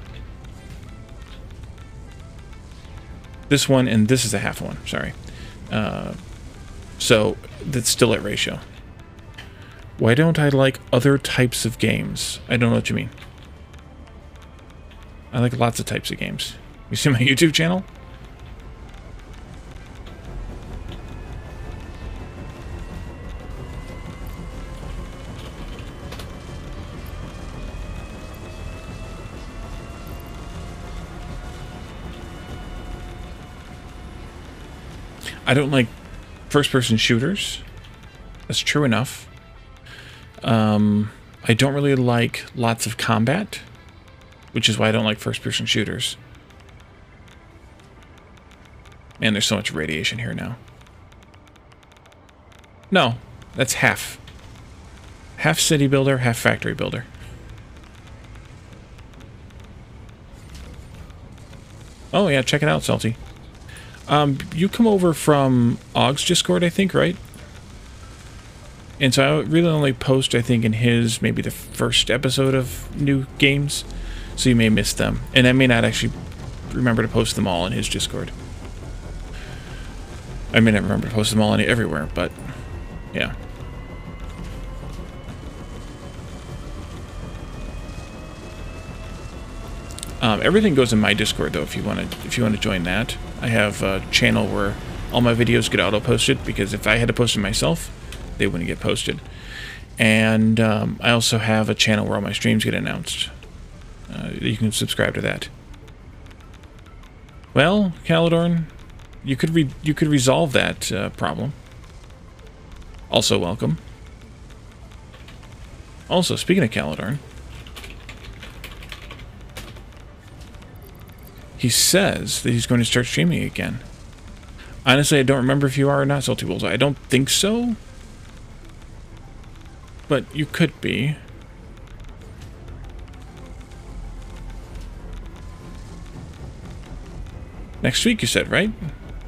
This one, and this is a half one, sorry. So that's still at ratio. Why don't I like other types of games? I don't know what you mean. I like lots of types of games. You see my YouTube channel? I don't like first-person shooters. That's true enough. I don't really like lots of combat, which is why I don't like first-person shooters. Man, there's so much radiation here now. No, that's half. Half city builder, half factory builder. Oh yeah, check it out, Salty. You come over from Og's Discord, I think, right? And so I really only post, I think, in his, maybe the first episode of new games. So you may miss them. And I may not actually remember to post them all in his Discord. I may not remember to post them all in everywhere, but yeah. Everything goes in my Discord though. If you want to join that, I have a channel where all my videos get auto posted because if I had to post them myself, they wouldn't get posted. And I also have a channel where all my streams get announced. You can subscribe to that. Well, Calidorn, you could resolve that problem. Also welcome. Also, speaking of Calidorn. He says that he's going to start streaming again. Honestly, I don't remember if you are or not, Salty Wolf. I don't think so. But you could be. Next week, you said, right?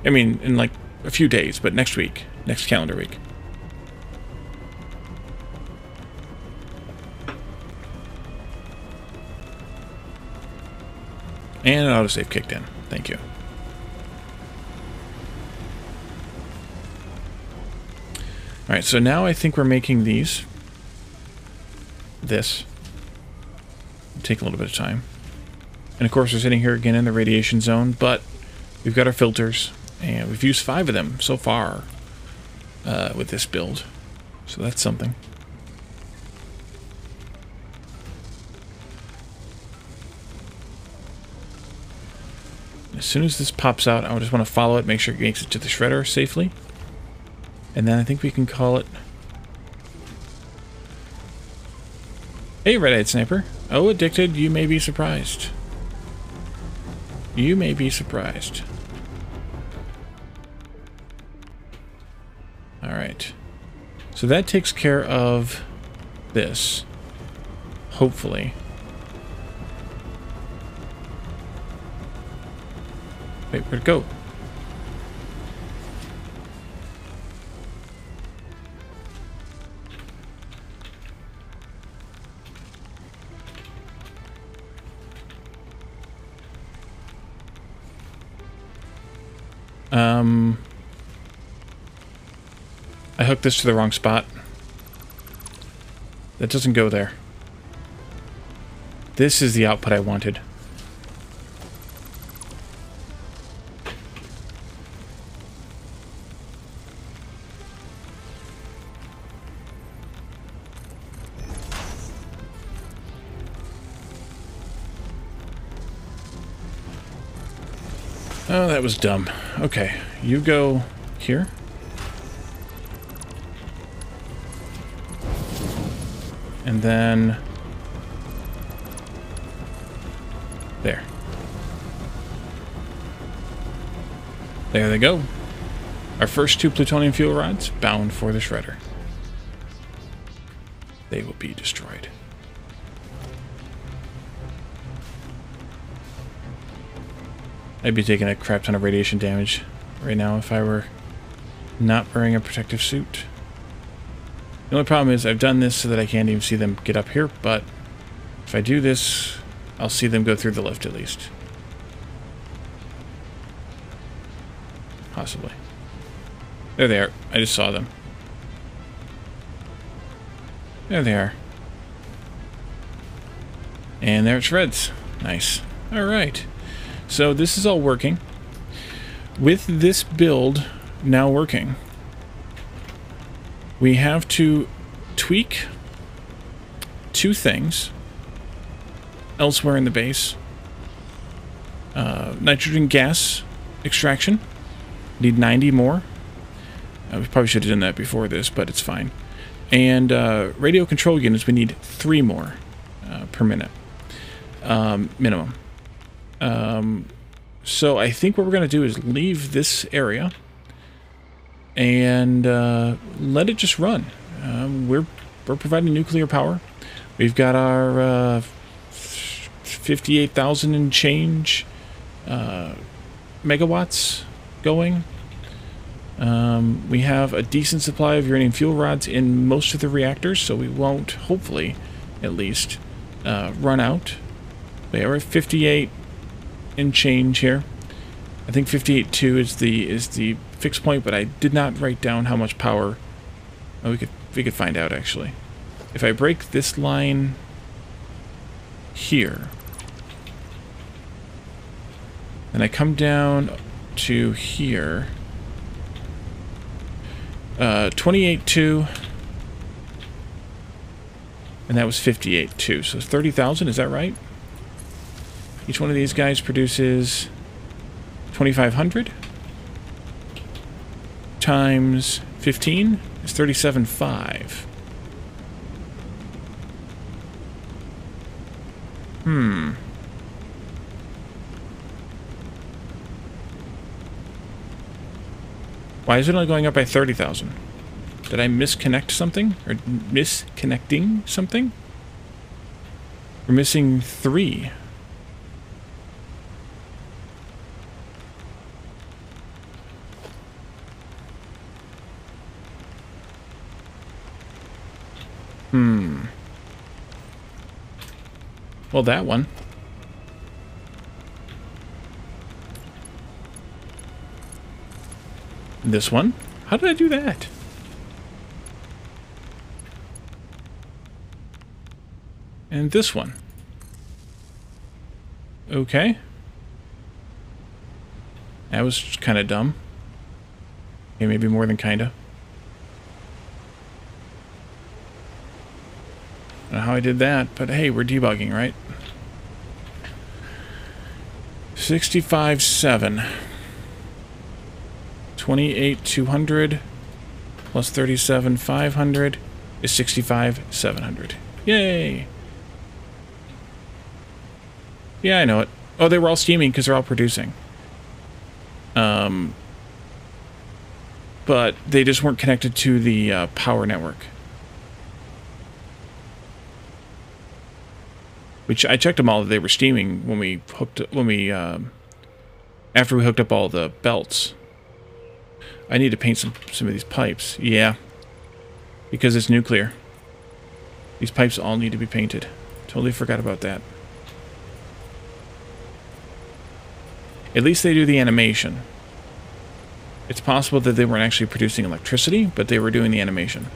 I mean, in like a few days, but next week. Next calendar week. And an autosave kicked in. Thank you. Alright, so now I think we're making these. This. Take a little bit of time. And of course we're sitting here again in the radiation zone, but we've got our filters. And we've used 5 of them so far with this build. So that's something. As soon as this pops out, I just want to follow it, make sure it makes it to the shredder safely. And then I think we can call it... Hey, Red-Eyed Sniper. Oh, addicted, you may be surprised. You may be surprised. Alright. So that takes care of this. Hopefully. Wait, where'd it go? I hooked this to the wrong spot. That doesn't go there. This is the output I wanted. Oh, that was dumb. Okay, you go here. And then... there. There they go. Our first 2 plutonium fuel rods bound for the shredder. They will be destroyed. I'd be taking a crap ton of radiation damage right now if I were not wearing a protective suit. The only problem is I've done this so that I can't even see them get up here, but if I do this, I'll see them go through the lift at least. Possibly. There they are. I just saw them. There they are. And there it shreds. Nice. Alright. So this is all working. With this build now working, we have to tweak 2 things elsewhere in the base. Nitrogen gas extraction Need 90 more. We probably should have done that before this, but it's fine. And radio control units, we need 3 more per minute minimum. So I think what we're going to do is leave this area and let it just run. We're providing nuclear power. We've got our 58,000 and change megawatts going. We have a decent supply of uranium fuel rods in most of the reactors, so we won't, hopefully, at least, run out. They are at 58 and change here. I think 58.2 is the fixed point, but I did not write down how much power. Oh, we could find out actually. If I break this line here, and I come down to here, 28.2, and that was 58.2, so 30,000, is that right? Each one of these guys produces 2,500 times 15 is 37.5. Why is it only going up by 30,000? Did I misconnect something? Or misconnecting something? We're missing 3. Well, that one. This one? How did I do that? And this one. Okay. That was kind of dumb. Okay, maybe more than kind of. I don't know how I did that, but hey, we're debugging, right? 65.7. 28,200 plus 37,500 is 65,700. Yay! Yeah, I know it. Oh, they were all steaming because they're all producing. But they just weren't connected to the power network. Which I checked them all that they were steaming when we hooked after we hooked up all the belts. I need to paint some of these pipes. Yeah. Because it's nuclear. These pipes all need to be painted. Totally forgot about that. At least they do the animation. It's possible that they weren't actually producing electricity, but they were doing the animation.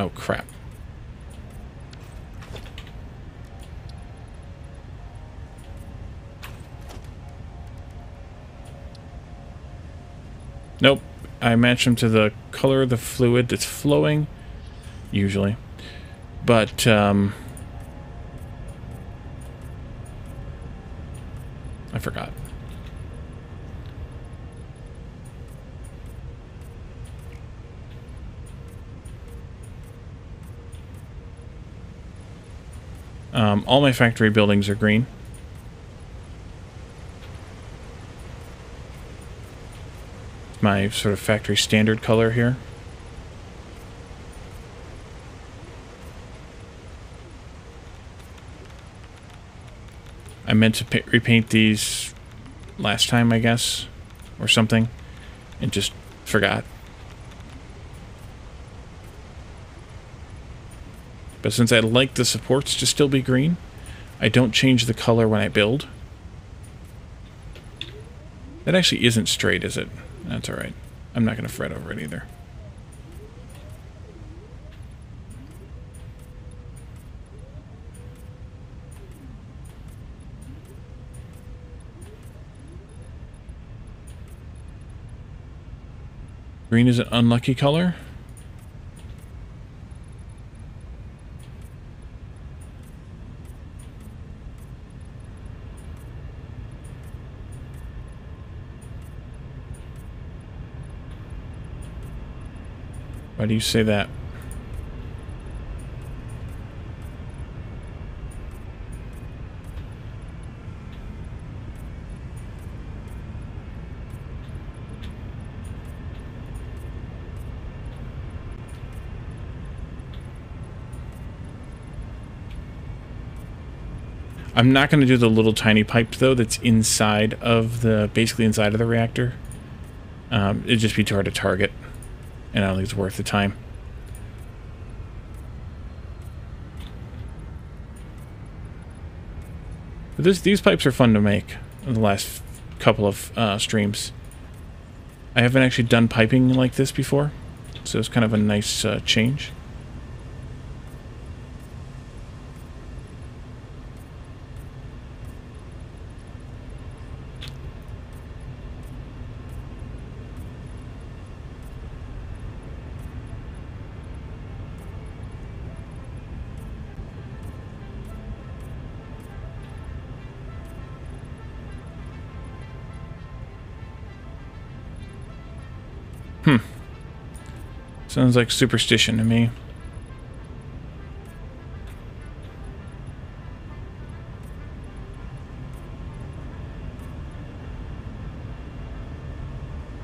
Oh, crap. Nope. I match them to the color of the fluid that's flowing, usually. But, I forgot. All my factory buildings are green. My sort of factory standard color here. I meant to repaint these last time, I guess, or something, and just forgot. But since I like the supports to still be green, I don't change the color when I build. That actually isn't straight, is it? That's alright. I'm not going to fret over it either. Green is an unlucky color. Why do you say that? I'm not going to do the little tiny pipe though that's inside of the, basically inside of the reactor. It'd just be too hard to target. And I don't think it's worth the time. But these pipes are fun to make in the last couple of streams. I haven't actually done piping like this before, so it's kind of a nice change. Sounds like superstition to me.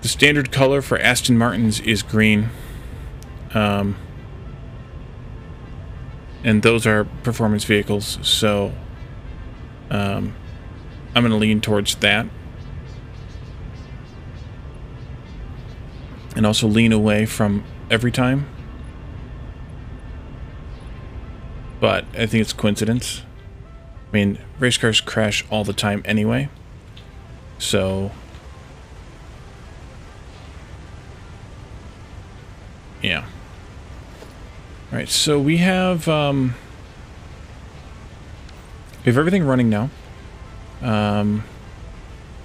The standard color for Aston Martins is green. And those are performance vehicles, so I'm going to lean towards that. And also lean away from every time, but I think it's coincidence. I mean, race cars crash all the time anyway, so yeah. All right, so we have everything running now. I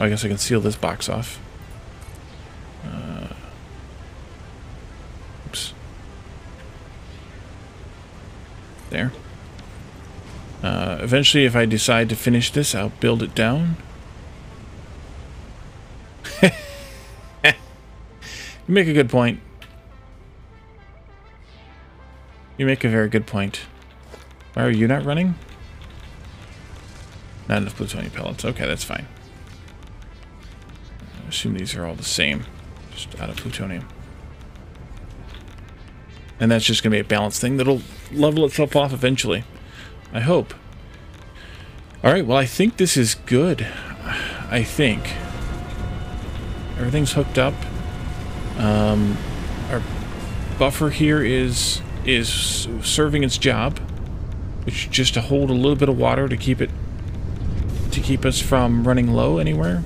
guess I can seal this box off. There. Eventually, if I decide to finish this, I'll build it down. You make a good point. You make a very good point. Why are you not running? Not enough plutonium pellets. Okay, that's fine. I assume these are all the same. Just out of plutonium. And that's just going to be a balanced thing that'll level itself off eventually. I hope. Alright, well I think this is good. I think. Everything's hooked up. Our buffer here is serving its job. Which is just to hold a little bit of water to keep it, to keep us from running low anywhere.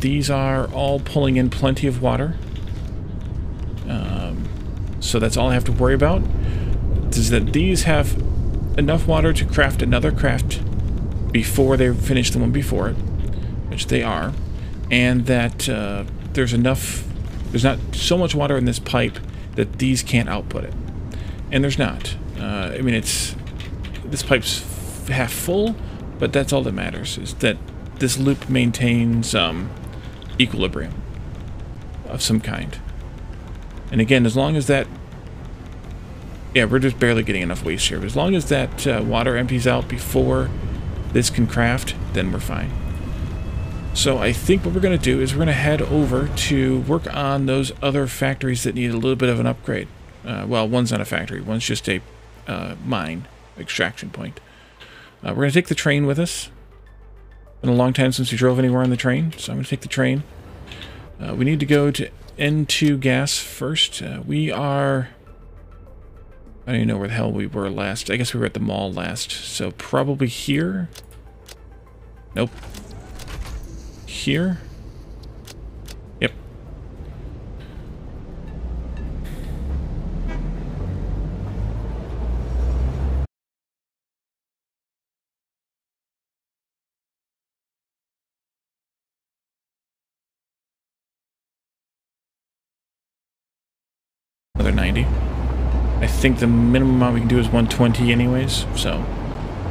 These are all pulling in plenty of water. So that's all I have to worry about, is that these have enough water to craft another craft before they finish the one before it, which they are, and that there's not so much water in this pipe that these can't output it. And there's not. I mean, this pipe's half full, but that's all that matters, is that this loop maintains equilibrium of some kind. And again, as long as that... Yeah, we're just barely getting enough waste here. But as long as that water empties out before this can craft, then we're fine. So I think what we're going to do is we're going to head over to work on those other factories that need a little bit of an upgrade. Well, one's not a factory. One's just a mine extraction point. We're going to take the train with us. It's been a long time since we drove anywhere on the train, so I'm going to take the train. We need to go to... N2 gas first. We are... I don't even know where the hell we were last. I guess we were at the mall last. So probably here. Nope. Here. 190. I think the minimum amount we can do is 120 anyways, so,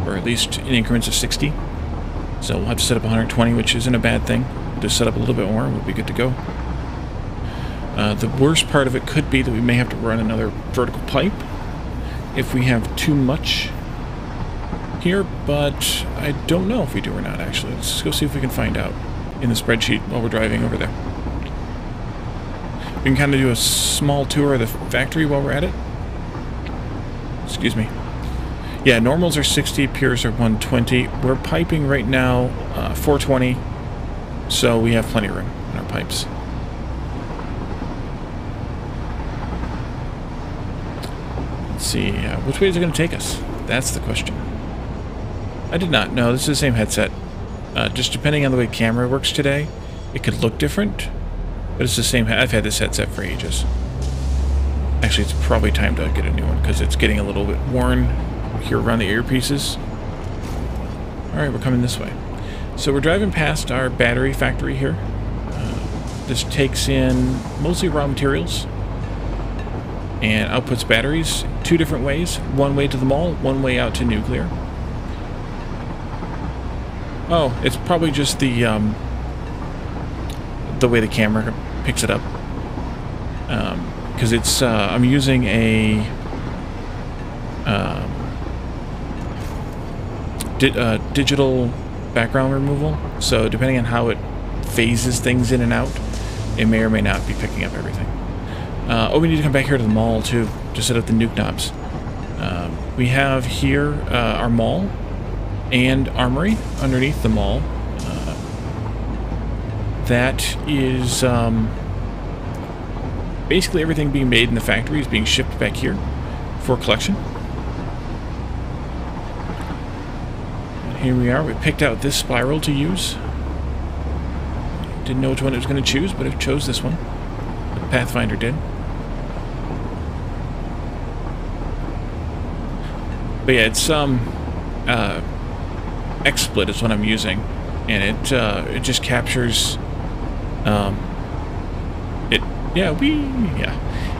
or at least in increments of 60. So we'll have to set up 120, which isn't a bad thing. Just set up a little bit more, we'll be good to go. The worst part of it could be that we may have to run another vertical pipe if we have too much here, but I don't know if we do or not, actually. Let's go see if we can find out in the spreadsheet while we're driving over there. We can kind of do a small tour of the factory while we're at it. Excuse me. Yeah, normals are 60, pures are 120. We're piping right now 420, so we have plenty of room in our pipes. Let's see, which way is it going to take us? That's the question. I did not know. This is the same headset. Just depending on the way camera works today, it could look different. But it's the same. I've had this headset for ages. Actually, it's probably time to get a new one because it's getting a little bit worn here around the earpieces. Alright, we're coming this way. So we're driving past our battery factory here. This takes in mostly raw materials and outputs batteries two different ways. One way to the mall, one way out to nuclear. Oh, it's probably just the way the camera picks it up, because it's I'm using a digital background removal, so depending on how it phases things in and out, it may or may not be picking up everything. Oh, we need to come back here to the mall too to set up the nuke knobs. We have here our mall and armory underneath the mall. That is basically everything being made in the factory is being shipped back here for collection. And here we are. We picked out this spiral to use. Didn't know which one it was going to choose, but it chose this one. The Pathfinder did. But yeah, it's XSplit is what I'm using, and it just captures.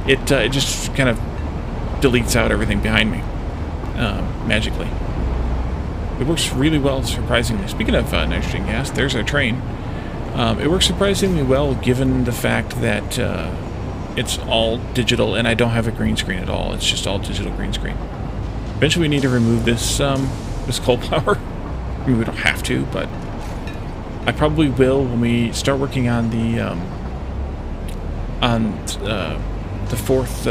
It just kind of deletes out everything behind me magically. It works really well, surprisingly. Speaking of nitrogen gas, there's our train. It works surprisingly well, given the fact that it's all digital, and I don't have a green screen at all. It's just all digital green screen. Eventually, we need to remove this this coal power. I mean, we don't have to, but I probably will when we start working on the fourth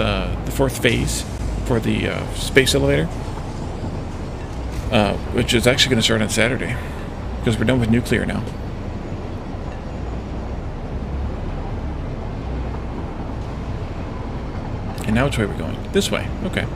phase for the space elevator, which is actually going to start on Saturday because we're done with nuclear now. And now which way we're going? This way. Okay.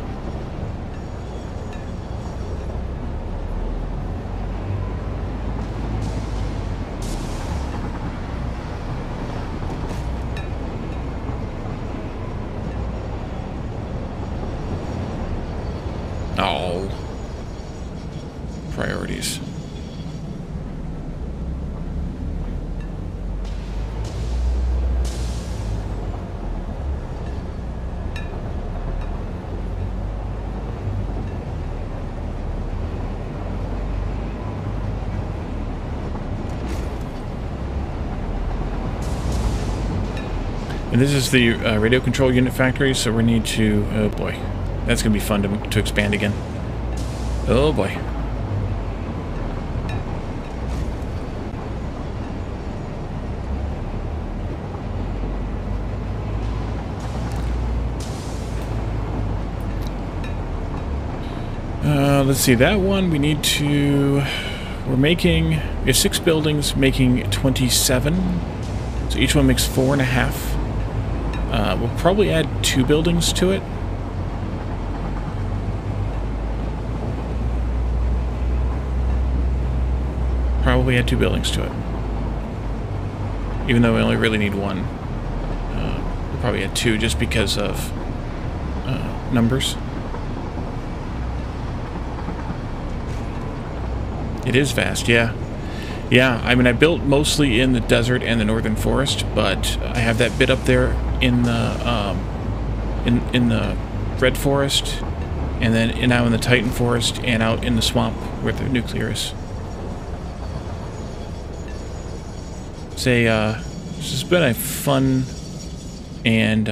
And this is the radio control unit factory, so we need to... Oh boy. That's going to be fun to expand again. Oh boy. Let's see, that one we need to... We're making... We have 6 buildings making 27. So each one makes 4.5. We'll probably add 2 buildings to it. Probably add 2 buildings to it. Even though we only really need 1. We'll probably add 2 just because of numbers. It is vast, yeah. Yeah, I mean, I built mostly in the desert and the northern forest, but I have that bit up there in the in the Red Forest, and then now in the Titan Forest, and out in the swamp where the nuclear is. Say, this has been a fun and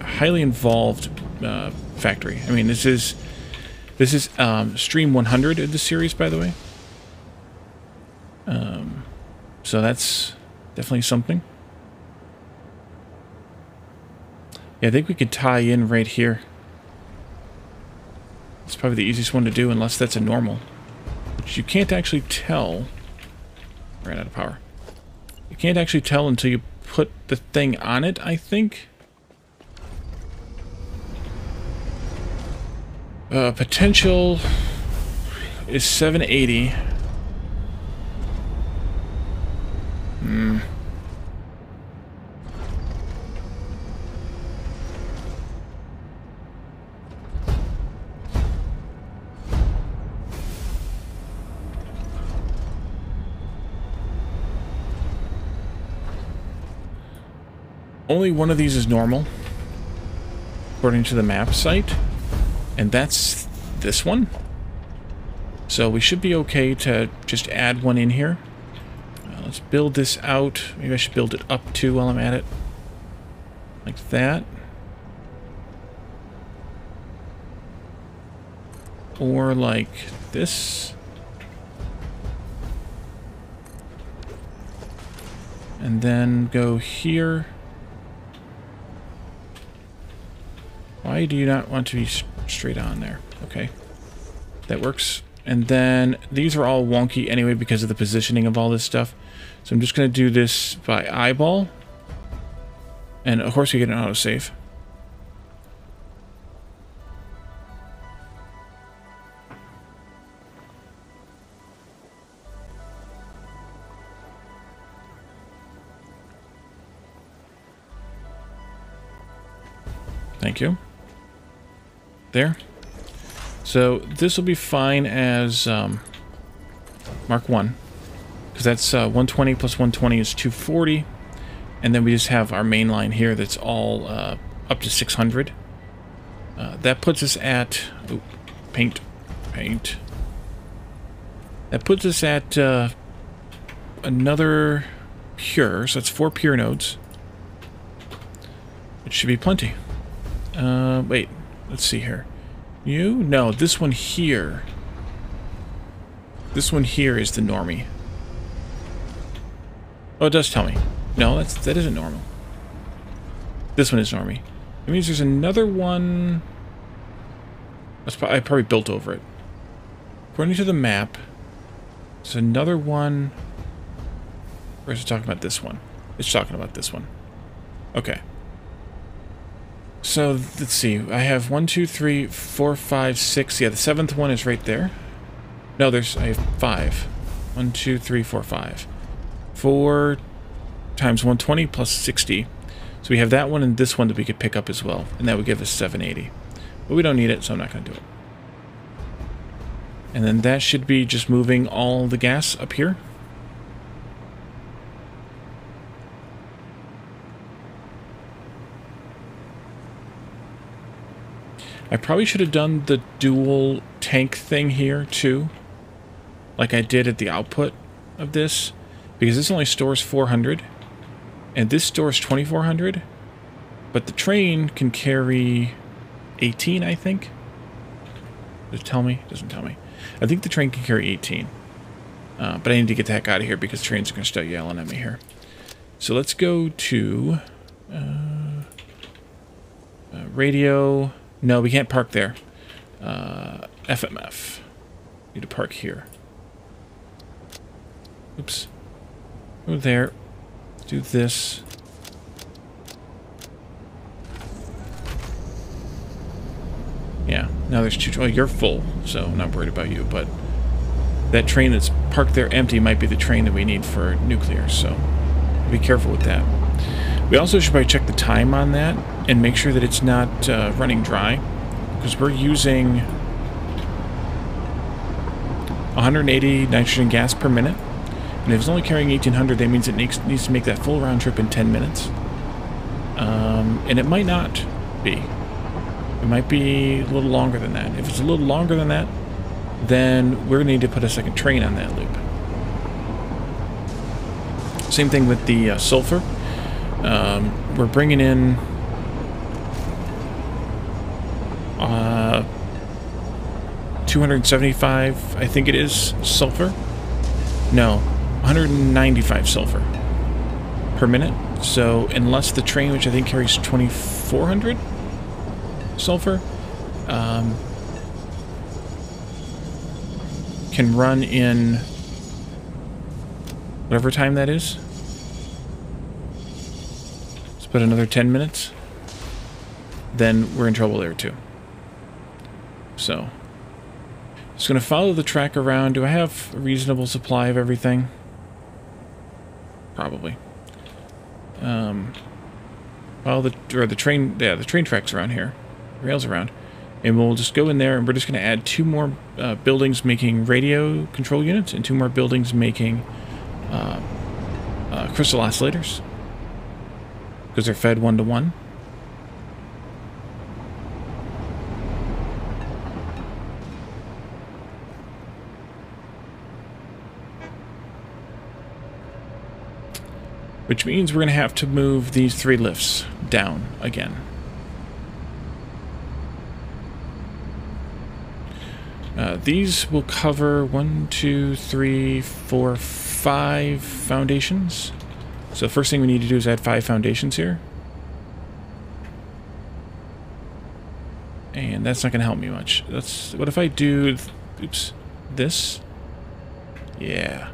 highly involved factory. I mean, this is stream 100 of the series, by the way. So that's definitely something. Yeah, I think we could tie in right here. It's probably the easiest one to do, unless that's a normal, which you can't actually tell. Ran out of power. You can't actually tell until you put the thing on it, I think. Potential is 780. Only one of these is normal, according to the map site, and that's this one. So we should be okay to just add one in here. Let's build this out. Maybe I should build it up too while I'm at it. Like that. Or like this. And then go here. Why do you not want to be straight on there? Okay, that works. And then these are all wonky anyway because of the positioning of all this stuff. So I'm just going to do this by eyeball. And of course you get an autosave. Thank you. There. So this will be fine as Mark 1, because that's 120 plus 120 is 240, and then we just have our main line here that's all up to 600. That puts us at That puts us at another pure, so that's 4 pure nodes. It should be plenty. Wait. Let's see here. You? No, this one here. This one here is the normie. Oh, it does tell me. No, that isn't normal. This one is normie. That means there's another one. I probably built over it. According to the map, there's another one. Or is it talking about this one? It's talking about this one. Okay. So, let's see, I have 1, 2, 3, 4, 5, 6, yeah, the 7th one is right there. No, I have 5. 1, 2, 3, 4, 5. 4 times 120 plus 60. So we have that one and this one that we could pick up as well, and that would give us 780. But we don't need it, so I'm not going to do it. And then that should be just moving all the gas up here. I probably should have done the dual tank thing here, too, like I did at the output of this, because this only stores 400, and this stores 2400, but the train can carry 18, I think. Does it tell me? Doesn't tell me. I think the train can carry 18, but I need to get the heck out of here because trains are going to start yelling at me here. So let's go to radio... No, we can't park there. FMF. Need to park here. Oops. Go there. Do this. Yeah, now there's 2... Oh, you're full, so I'm not worried about you, but... That train that's parked there empty might be the train that we need for nuclear, so... Be careful with that. We also should probably check the time on that and make sure that it's not running dry, because we're using 180 nitrogen gas per minute, and if it's only carrying 1800, that means it needs to make that full round trip in 10 minutes, and it might not be. It might be a little longer than that. If it's a little longer than that, then we're going to need to put a second train on that loop. Same thing with the sulfur. We're bringing in uh, 275, I think it is, sulfur. No, 195 sulfur per minute. So unless the train, which I think carries 2,400 sulfur, can run in whatever time that is. Let's put another 10 minutes. Then we're in trouble there too. So it's going to follow the track around. Do I have a reasonable supply of everything? Probably. Well, the train tracks around here, rails around, and we'll just go in there, and we're just going to add two more buildings making radio control units and two more buildings making crystal oscillators because they're fed 1-to-1. Which means we're going to have to move these three lifts down again. These will cover 5 foundations. So the first thing we need to do is add 5 foundations here. And that's not going to help me much. That's what if I do... Oops. This. Yeah.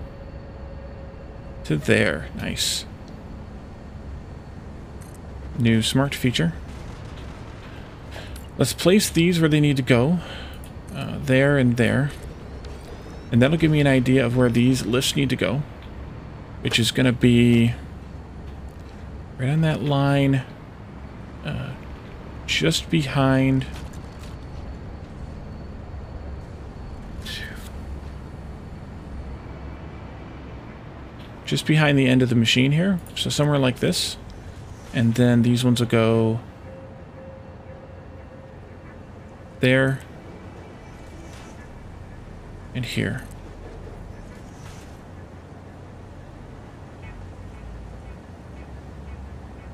To there. Nice. New smart feature. Let's place these where they need to go. There and there. And that'll give me an idea of where these lifts need to go. Which is going to be right on that line. Just behind. Just behind the end of the machine here. So somewhere like this. And then these ones will go there and here.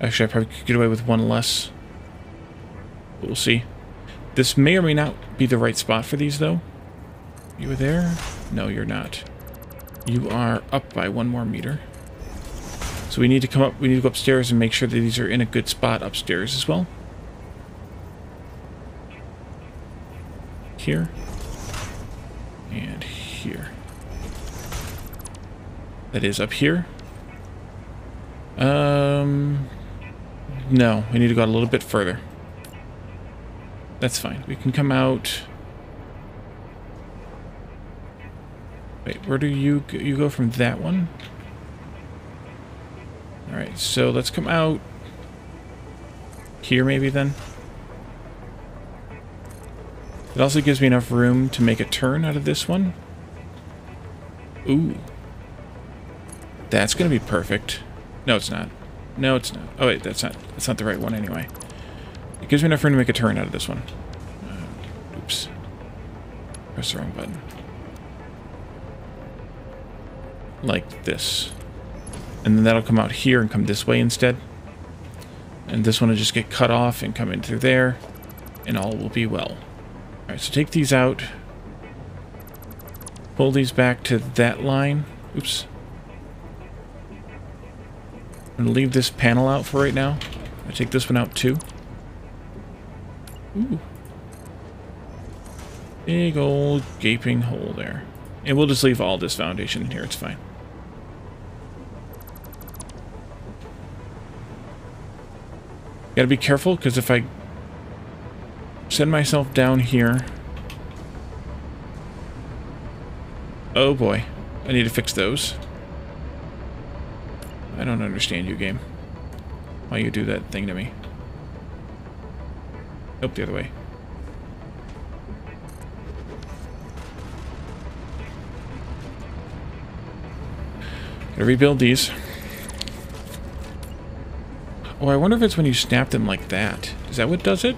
Actually, I probably could get away with one less. We'll see. This may or may not be the right spot for these, though. You were there? No, you're not. You are up by 1 more meter. So we need to come up, we need to go upstairs and make sure that these are in a good spot upstairs as well. Here. And here. That is up here. No, we need to go out a little bit further. That's fine. We can come out. Wait, where do you go from that one? Alright, so let's come out here maybe then. It also gives me enough room to make a turn out of this one. Ooh. That's going to be perfect. No, it's not. No, it's not. Oh, wait, that's not the right one anyway. It gives me enough room to make a turn out of this one. Oops. Press the wrong button. Like this. And then that'll come out here and come this way instead. And this one will just get cut off and come in through there. And all will be well. Alright, so take these out. Pull these back to that line. Oops. I'm going to leave this panel out for right now. I take this one out too. Ooh. Big old gaping hole there. And we'll just leave all this foundation in here. It's fine. Gotta be careful, because if I send myself down here... Oh boy. I need to fix those. I don't understand you, game. Why you do that thing to me. Nope, the other way. Gotta rebuild these. Oh, I wonder if it's when you snap them like that. Is that what does it?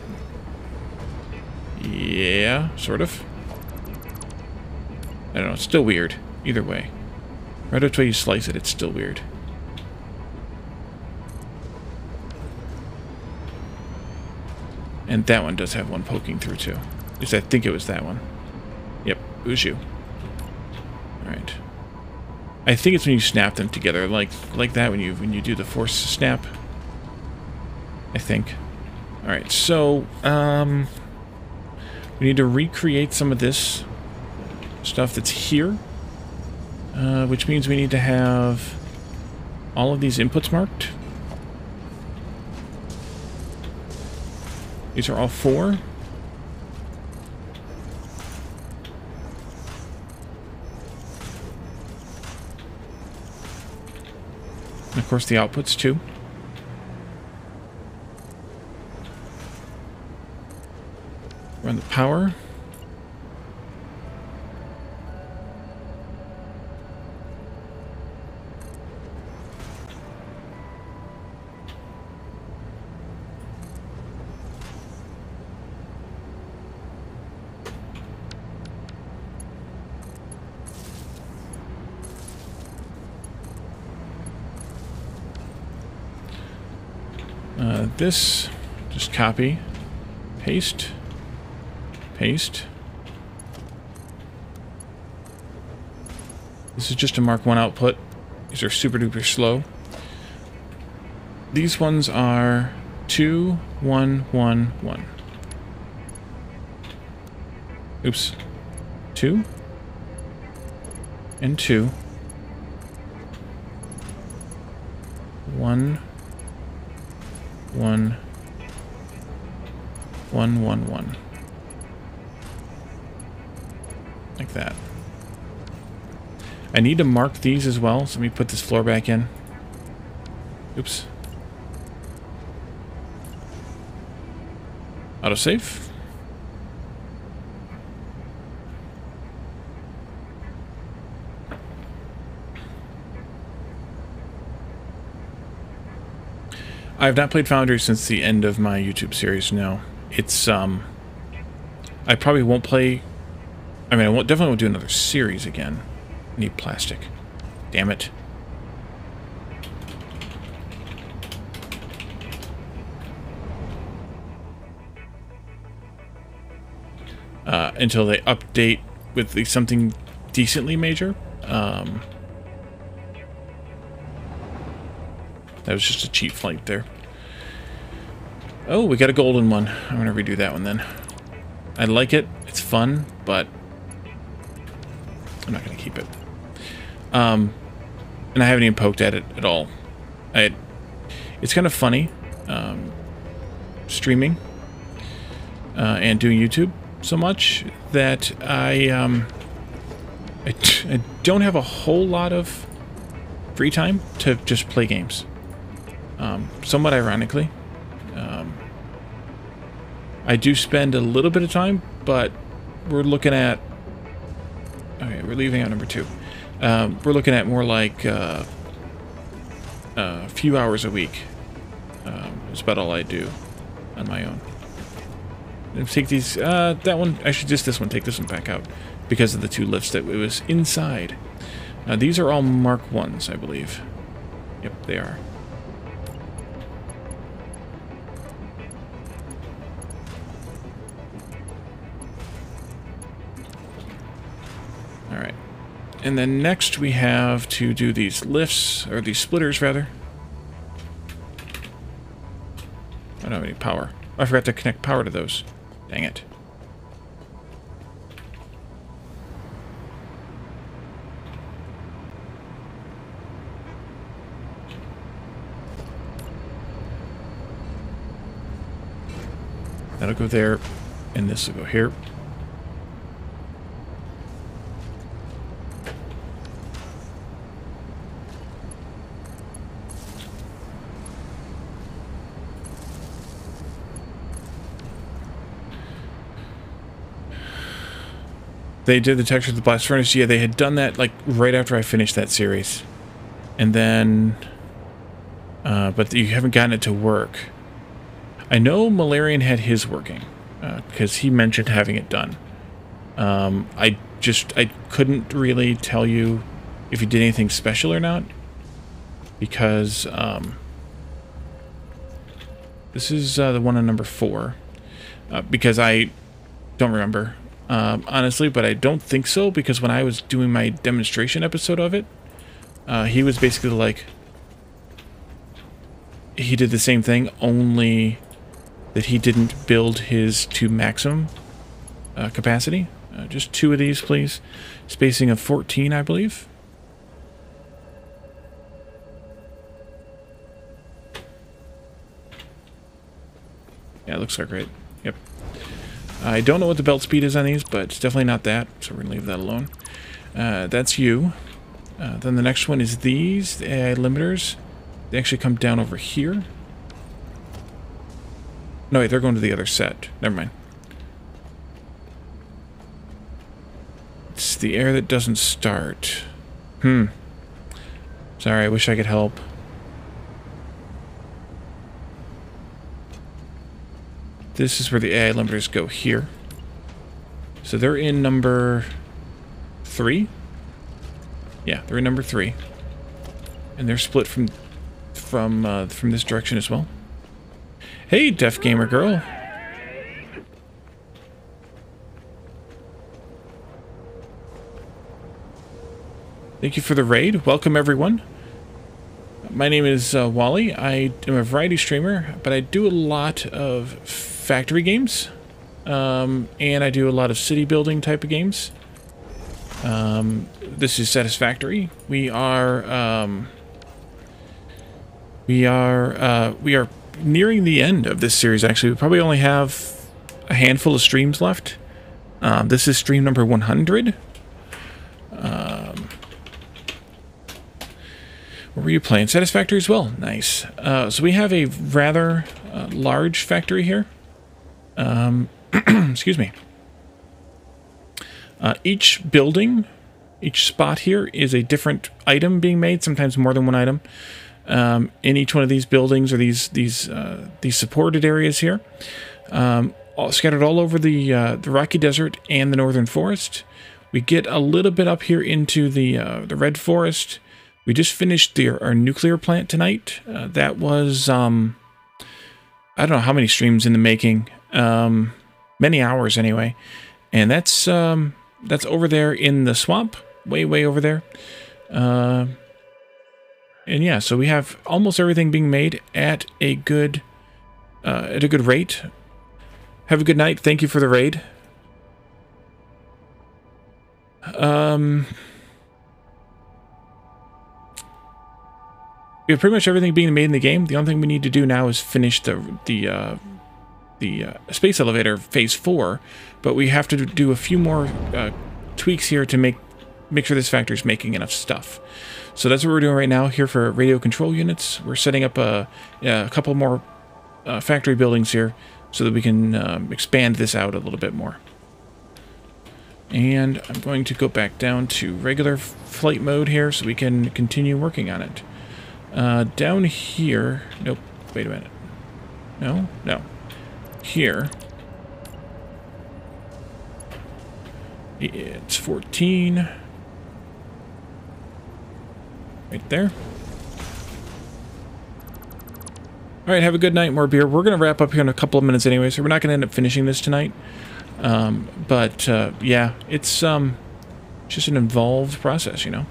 Yeah, sort of. I don't know, it's still weird. Either way. Right which way you slice it, it's still weird. And that one does have one poking through, too. At least I think it was that one. Yep, it was you. Alright. I think it's when you snap them together, like that, when you do the force snap. I think. Alright, so, we need to recreate some of this stuff that's here. Which means we need to have all of these inputs marked. These are all 4. And of course the outputs too. Run the power. This, just copy, paste, paste. This is just a Mark 1 output. These are super duper slow. These ones are 2, 1, 1, 1. Oops. 2 and 2. 1, 1, 1, 1, 1. Like that. I need to mark these as well, so let me put this floor back in. Oops. Autosave. I have not played Foundry since the end of my YouTube series, no. It's, I probably won't play... I mean, I definitely won't do another series again. I need plastic. Damn it. Until they update with something decently major. That was just a cheap flight there. Oh, we got a golden one. I'm gonna redo that one then. I like it. It's fun, but I'm not gonna keep it. And I haven't even poked at it at all. It's kind of funny, streaming and doing YouTube so much that I don't have a whole lot of free time to just play games. Somewhat ironically, I do spend a little bit of time, but we're looking at... Okay, we're leaving out number 2. We're looking at more like a few hours a week. That's about all I do on my own. And take these... that one... Actually, just this one. Take this one back out because of the 2 lifts that it was inside. These are all Mark 1s, I believe. Yep, they are. And then next we have to do these lifts, or these splitters, rather. I don't have any power. I forgot to connect power to those. Dang it. That'll go there, and this will go here. They did the texture of the blast furnace. Yeah, they had done that like right after I finished that series, and then, but you haven't gotten it to work. I know Malarian had his working. because he mentioned having it done. I couldn't really tell you if he did anything special or not, because this is the one on number 4, because I don't remember, honestly, but I don't think so, because when I was doing my demonstration episode of it, he was basically like, he did the same thing, only that he didn't build his to maximum capacity. Just 2 of these, please. Spacing of 14, I believe. Yeah, it looks like right. Yep. I don't know what the belt speed is on these, but it's definitely not that, so we're going to leave that alone. That's you. Then the next one is these, the AI limiters. They actually come down over here. No, wait, they're going to the other set. Never mind. It's the air that doesn't start. Sorry, I wish I could help. This is where the AI limiters go here. So they're in number 3. Yeah, they're in number 3. And they're split from this direction as well. Hey, Deaf Gamer Girl. Thank you for the raid. Welcome, everyone. My name is Wally. I am a variety streamer, but I do a lot of factory games. And I do a lot of city building type of games. This is Satisfactory. We are nearing the end of this series, actually. We probably only have a handful of streams left. This is stream number 100. What were you playing? Satisfactory as well. Nice. So we have a rather large factory here. Excuse me. Each building, each spot here is a different item being made, sometimes more than one item. In each one of these buildings, or these supported areas here, scattered all over the Rocky Desert and the Northern Forest. We get a little bit up here into the Red Forest. We just finished our nuclear plant tonight. That was I don't know how many streams in the making, many hours anyway. And that's over there in the swamp, way over there. And yeah, so we have almost everything being made at a good rate. Have a good night. Thank you for the raid. We have pretty much everything being made in the game. The only thing we need to do now is finish the space elevator phase 4, but we have to do a few more tweaks here to make sure this factory is making enough stuff. So that's what we're doing right now here for radio control units. We're setting up a couple more factory buildings here so that we can expand this out a little bit more. And I'm going to go back down to regular flight mode here so we can continue working on it. Down here... Nope. Wait a minute. No? No. Here. It's 14... Right there. All right, have a good night, More Beer. We're going to wrap up here in a couple of minutes anyway, so we're not going to end up finishing this tonight. Yeah, it's just an involved process, you know.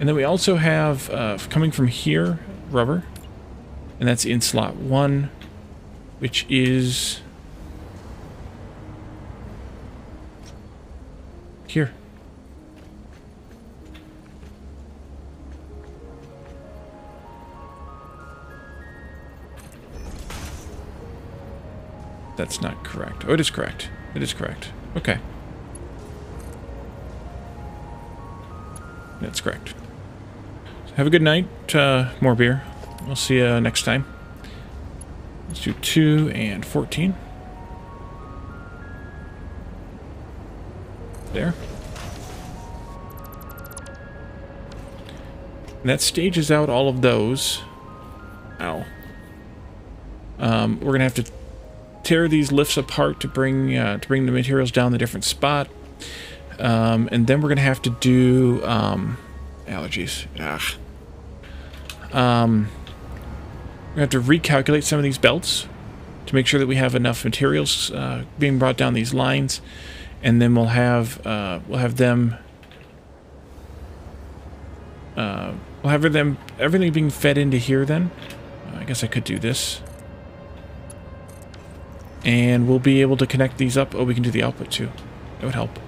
And then we also have, coming from here, rubber. And that's in slot 1, which is... here. That's not correct. Oh, it is correct. It is correct. Okay. That's correct. So have a good night, More Beer. We'll see you next time. Let's do 2 and 14. There. And that stages out all of those. Ow. We're going to have to tear these lifts apart to bring the materials down the different spot. And then we're going to have to do allergies. We have to recalculate some of these belts to make sure that we have enough materials being brought down these lines, and then we'll have everything being fed into here. Then I guess I could do this, and we'll be able to connect these up. Oh, we can do the output too. That would help.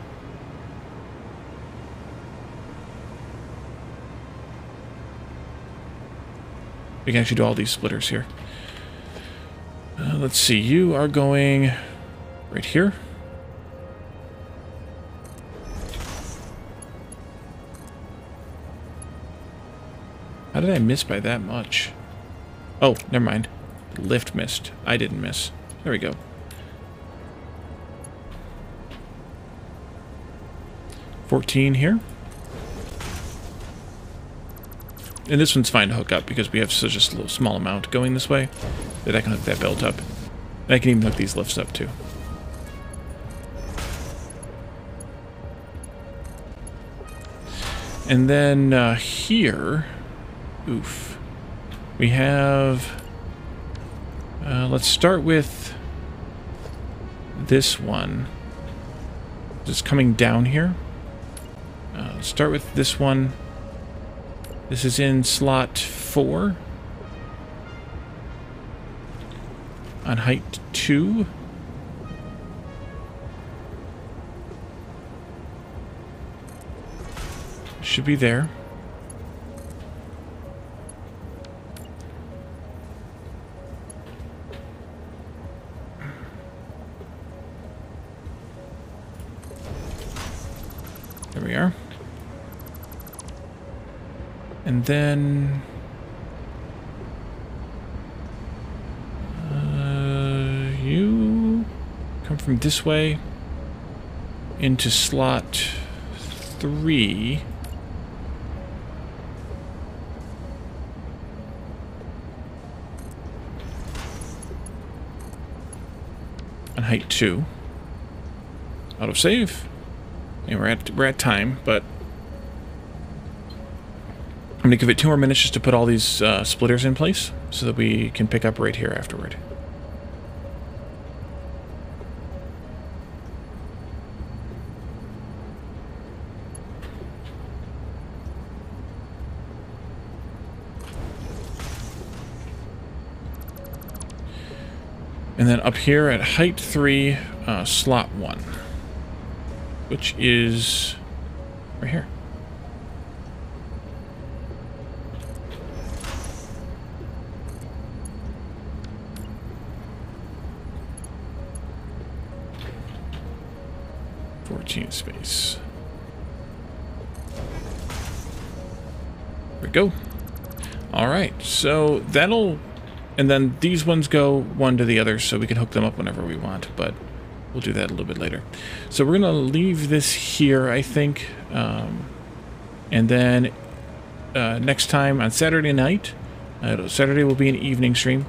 We can actually do all these splitters here. Let's see, you are going right here. How did I miss by that much? Oh, never mind. The lift missed. I didn't miss. There we go. $14 here. And this one's fine to hook up because we have such a little, small amount going this way that I can hook that belt up. And I can even hook these lifts up too. And then here, oof, we have, let's start with this one. Just coming down here. Let's start with this one. This is in slot 4 on height 2. Should be there. There we are. And then you come from this way into slot 3. On height 2. Auto save. And we're at time, but I'm going to give it 2 more minutes just to put all these splitters in place so that we can pick up right here afterward. And then up here at height 3, slot 1, which is right here. Space. There we go. Alright, so that'll... And then these ones go one to the other, so we can hook them up whenever we want, but we'll do that a little bit later. So we're going to leave this here, I think. And then next time on Saturday night, Saturday will be an evening stream.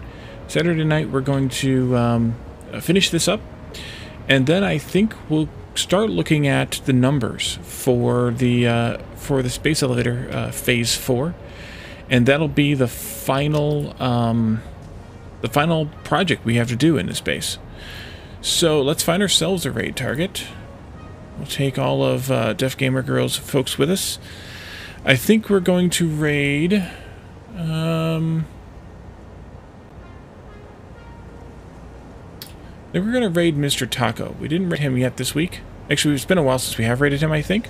Saturday night we're going to finish this up, and then I think we'll start looking at the numbers for the space elevator phase 4, and that'll be the final project we have to do in this space. So let's find ourselves a raid target. We'll take all of Deaf Gamer Girl's folks with us. I think we're going to raid. Then we're going to raid Mr. Taco. We didn't raid him yet this week. Actually, it's been a while since we have raided him, I think.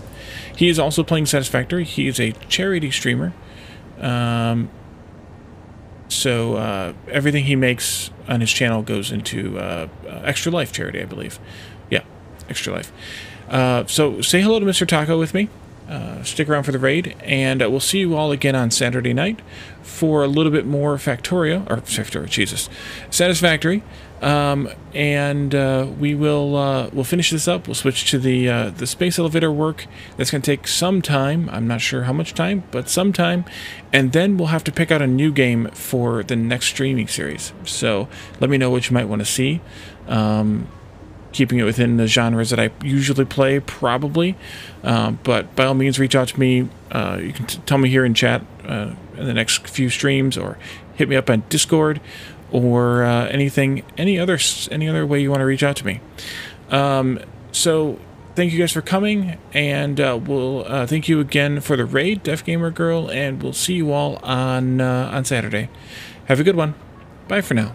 He is also playing Satisfactory. He is a charity streamer. So everything he makes on his channel goes into Extra Life charity, I believe. Yeah, Extra Life. So say hello to Mr. Taco with me. Stick around for the raid, and we'll see you all again on Saturday night for a little bit more Satisfactory. And we will we'll finish this up. We'll switch to the space elevator work. That's going to take some time. I'm not sure how much time, but some time. And then we'll have to pick out a new game for the next streaming series. So let me know what you might want to see. keeping it within the genres that I usually play, probably. But by all means, reach out to me. You can tell me here in chat in the next few streams, or hit me up on Discord, or anything, any other way you want to reach out to me. So thank you guys for coming, and we'll thank you again for the raid, Deaf Gamer Girl, and we'll see you all on Saturday. Have a good one. Bye for now.